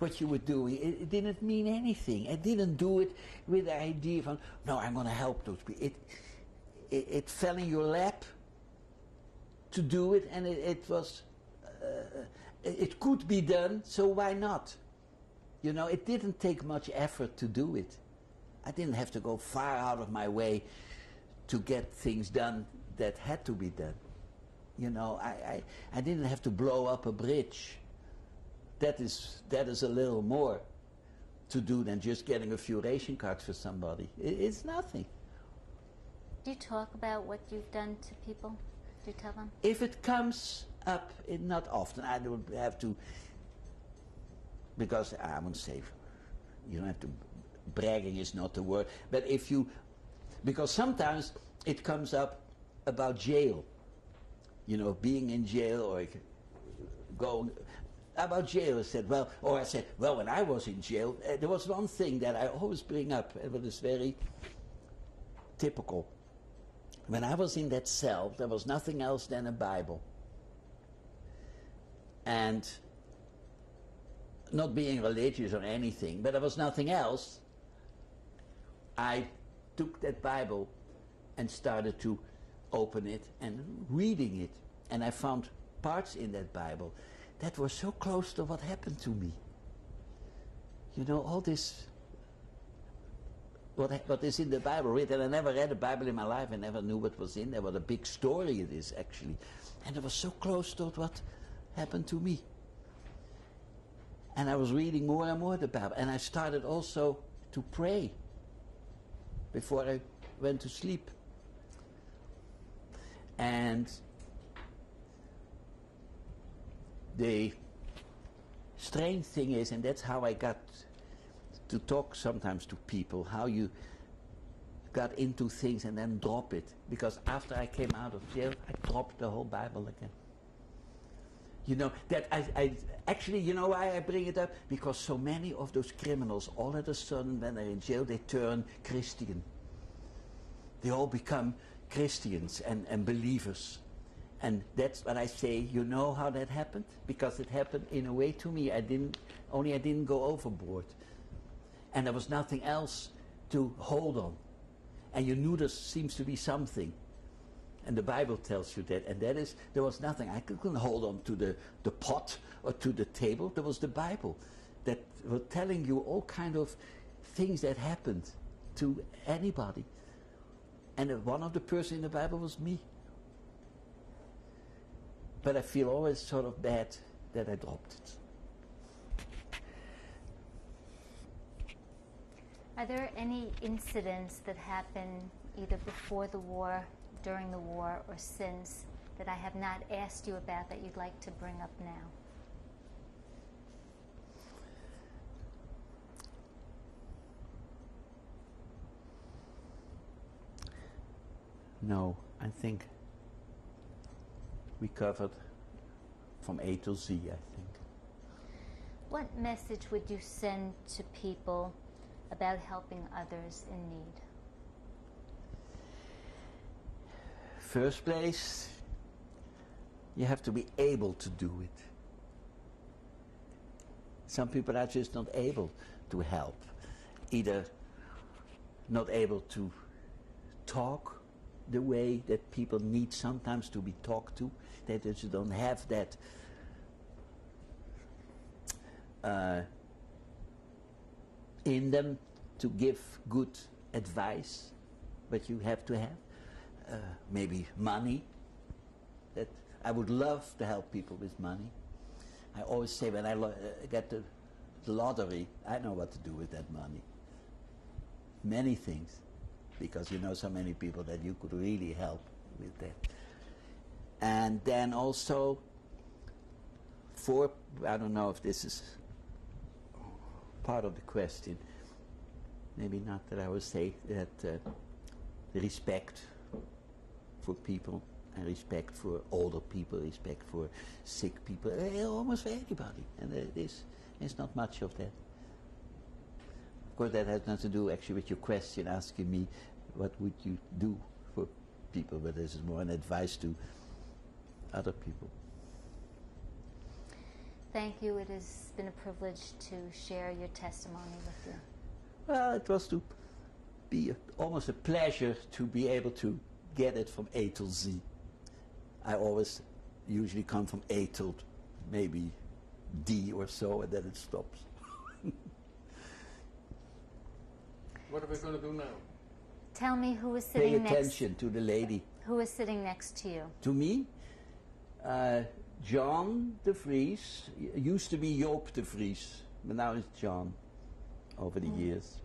what you were doing. It, it didn't mean anything. I didn't do it with the idea of, no, I'm going to help those people. It, it, it fell in your lap to do it, and it, it was, uh, it could be done, so why not? You know, it didn't take much effort to do it. I didn't have to go far out of my way to get things done that had to be done. You know, I, I, I didn't have to blow up a bridge. That is, that is a little more to do than just getting a few ration cards for somebody. It, it's nothing. Do you talk about what you've done to people? Do you tell them? If it comes up, it, not often. I don't have to, because I'm unsafe. You don't have to. Bragging is not the word, but if you, because sometimes it comes up about jail, you know, being in jail or going, about jail I said, well, or I said, well, when I was in jail, uh, there was one thing that I always bring up, and it was very typical. When I was in that cell, there was nothing else than a Bible. And not being religious or anything, but there was nothing else. I took that Bible and started to open it and reading it, and I found parts in that Bible that were so close to what happened to me. You know, all this, what, what is in the Bible written. I never read a Bible in my life. I never knew what was in there, what a big story it is actually, and it was so close to what happened to me. And I was reading more and more the Bible, and I started also to pray before I went to sleep. And the strange thing is, and that's how I got to talk sometimes to people, how you got into things and then drop it. Because after I came out of jail, I dropped the whole Bible again. You know, that I, I actually, you know why I bring it up? Because so many of those criminals, all of a sudden, when they're in jail, they turn Christian. They all become Christians and, and believers. And that's what I say, you know how that happened? Because it happened in a way to me. I didn't, only I didn't go overboard. And there was nothing else to hold on. And you knew there seems to be something. And the Bible tells you that, and that is, there was nothing. I couldn't hold on to the, the pot or to the table. There was the Bible that was telling you all kind of things that happened to anybody. And one of the persons in the Bible was me. But I feel always sort of bad that I dropped it. Are there any incidents that happened either before the war, during the war, or since, that I have not asked you about that you'd like to bring up now? No, I think we covered from A to Z, I think. What message would you send to people about helping others in need? First place, you have to be able to do it. Some people are just not able to help, either not able to talk the way that people need sometimes to be talked to. They just don't have that uh, in them to give good advice, but you have to have uh, maybe money. That I would love to help people with money. I always say when I lo uh, get the lottery, I know what to do with that money. Many things, because you know so many people that you could really help with that. And then also, for, I don't know if this is part of the question, maybe not, that I would say that uh, respect for people, and respect for older people, respect for sick people, uh, almost for anybody. And uh, there's, there's not much of that. Of course, that has nothing to do actually with your question asking me what would you do for people, but this is more an advice to other people. Thank you. It has been a privilege to share your testimony with you. Well, it was to be a, almost a pleasure to be able to get it from A to Z. I always usually come from A to maybe D or so, and then it stops. What are we going to do now? Tell me who is sitting next. Pay attention next to the lady. Who is sitting next to you? To me? Uh, John de Vries. It used to be Joop de Vries, but now it's John over the mm. years.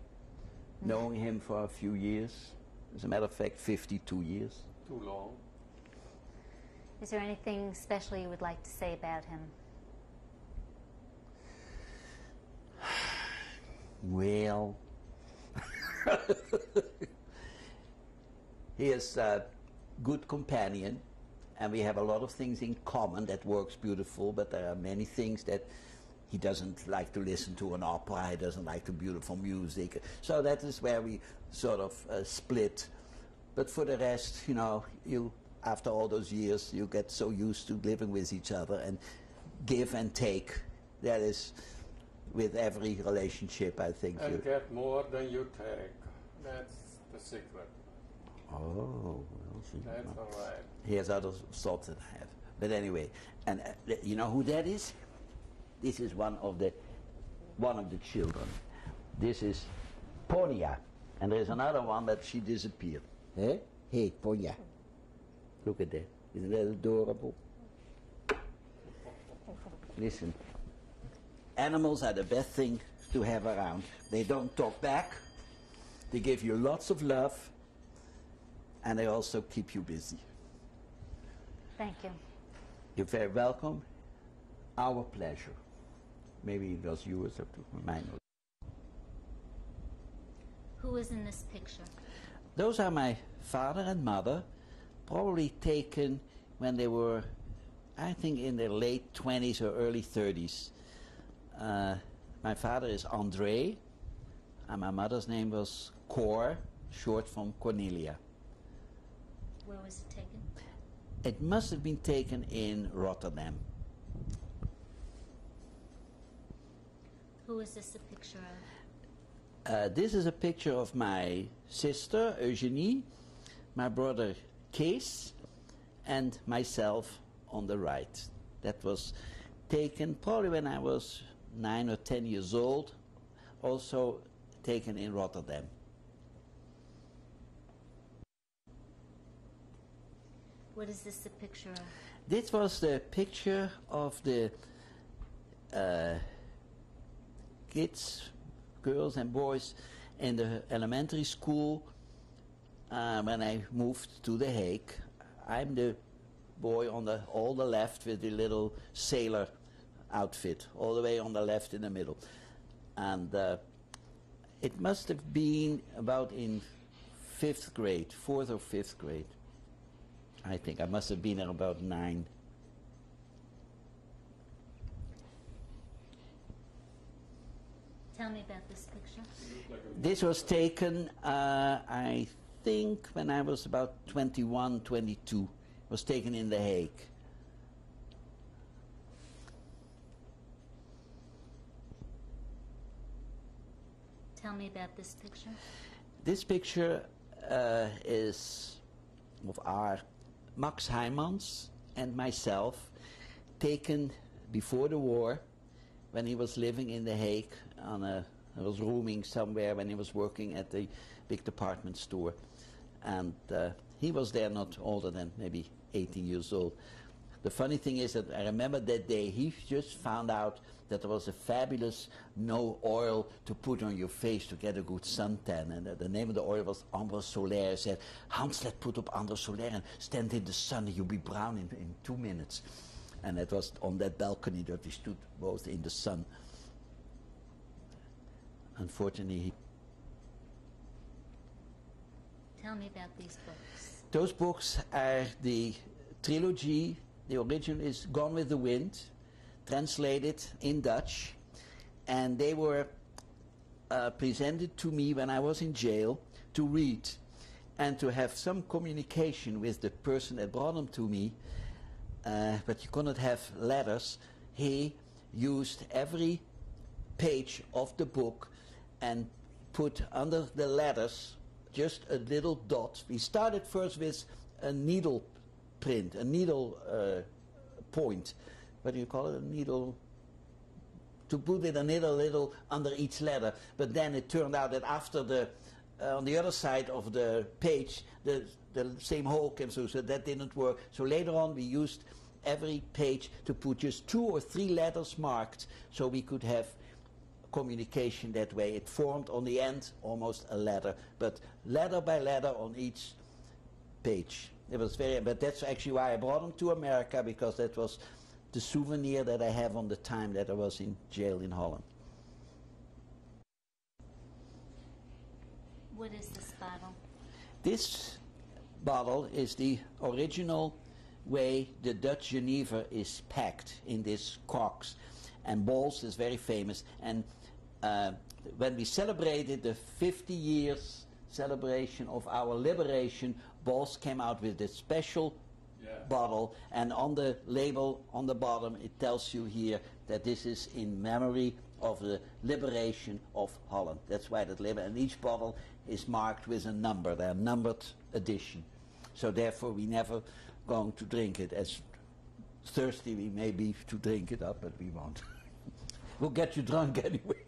Mm. Knowing him for a few years. As a matter of fact, fifty-two years. Too long. Is there anything special you would like to say about him? Well, he is a good companion, and we have a lot of things in common that works beautiful, but there are many things that he doesn't like to listen to an opera, he doesn't like the beautiful music, so that is where we sort of uh, split. But for the rest, you know, you, after all those years, you get so used to living with each other and give and take. That is with every relationship, I think. And you get more than you take. That's the secret. Oh, well, that's all right. He has other thoughts that I have. But anyway, and uh, you know who that is? This is one of the one of the children. This is Ponia, and there's another one that she disappeared. Hey, hey, Ponia. Look at that. Isn't that adorable? Listen. Animals are the best thing to have around. They don't talk back. They give you lots of love. And they also keep you busy. Thank you. You're very welcome. Our pleasure. Maybe it was yours or mine. Who is in this picture? Those are my father and mother, probably taken when they were, I think, in their late twenties or early thirties. Uh, my father is André, and my mother's name was Cor, short from Cornelia. Where was it taken? It must have been taken in Rotterdam. Who is this a picture of? Uh, this is a picture of my sister, Eugénie, my brother, Kees, and myself on the right. That was taken probably when I was nine or ten years old, also taken in Rotterdam. What is this a picture of? This was the picture of the uh, kids, girls and boys, in the elementary school uh, when I moved to The Hague. I'm the boy on the all the left with the little sailor outfit, all the way on the left in the middle. And uh, it must have been about in fifth grade, fourth or fifth grade, I think. I must have been at about nine. Tell me about this picture. This was taken, uh, I think, when I was about twenty-one, twenty-two. It was taken in The Hague. Tell me about this picture. This picture uh, is of our Max Heymans and myself, taken before the war, when he was living in The Hague, on a, he was rooming somewhere when he was working at the big department store. And uh, he was there not older than maybe eighteen years old. The funny thing is that I remember that day, he just found out that there was a fabulous no oil to put on your face to get a good suntan. And uh, the name of the oil was Ambre Solaire. He said, Hans, let's put up Ambre Solaire and stand in the sun, and you'll be brown in, in two minutes. And it was on that balcony that we stood both in the sun. Unfortunately, he... Tell me about these books. Those books are the trilogy. The original is Gone with the Wind, translated in Dutch. And they were uh, presented to me when I was in jail to read and to have some communication with the person that brought them to me. Uh, but you could not have letters. He used every page of the book and put under the letters just a little dot. We started first with a needle print, a needle uh, point. What do you call it? A needle... To put it a needle little under each letter. But then it turned out that after the... Uh, on the other side of the page, the, the same hole came through, so that didn't work. So later on, we used every page to put just two or three letters marked, so we could have communication that way. It formed on the end almost a letter, but letter by letter on each page. It was very, but that's actually why I brought them to America, because that was the souvenir that I have on the time that I was in jail in Holland. What is this bottle? This bottle is the original way the Dutch Geneva is packed in this corks. And Bols is very famous. And uh, when we celebrated the fifty years celebration of our liberation, Bols came out with this special yeah. bottle. And on the label on the bottom, it tells you here that this is in memory of the liberation of Holland. That's why that label, and each bottle is marked with a number. They're numbered edition. So therefore we never going to drink it. As thirsty we may be to drink it up, but we won't. We'll get you drunk anyway.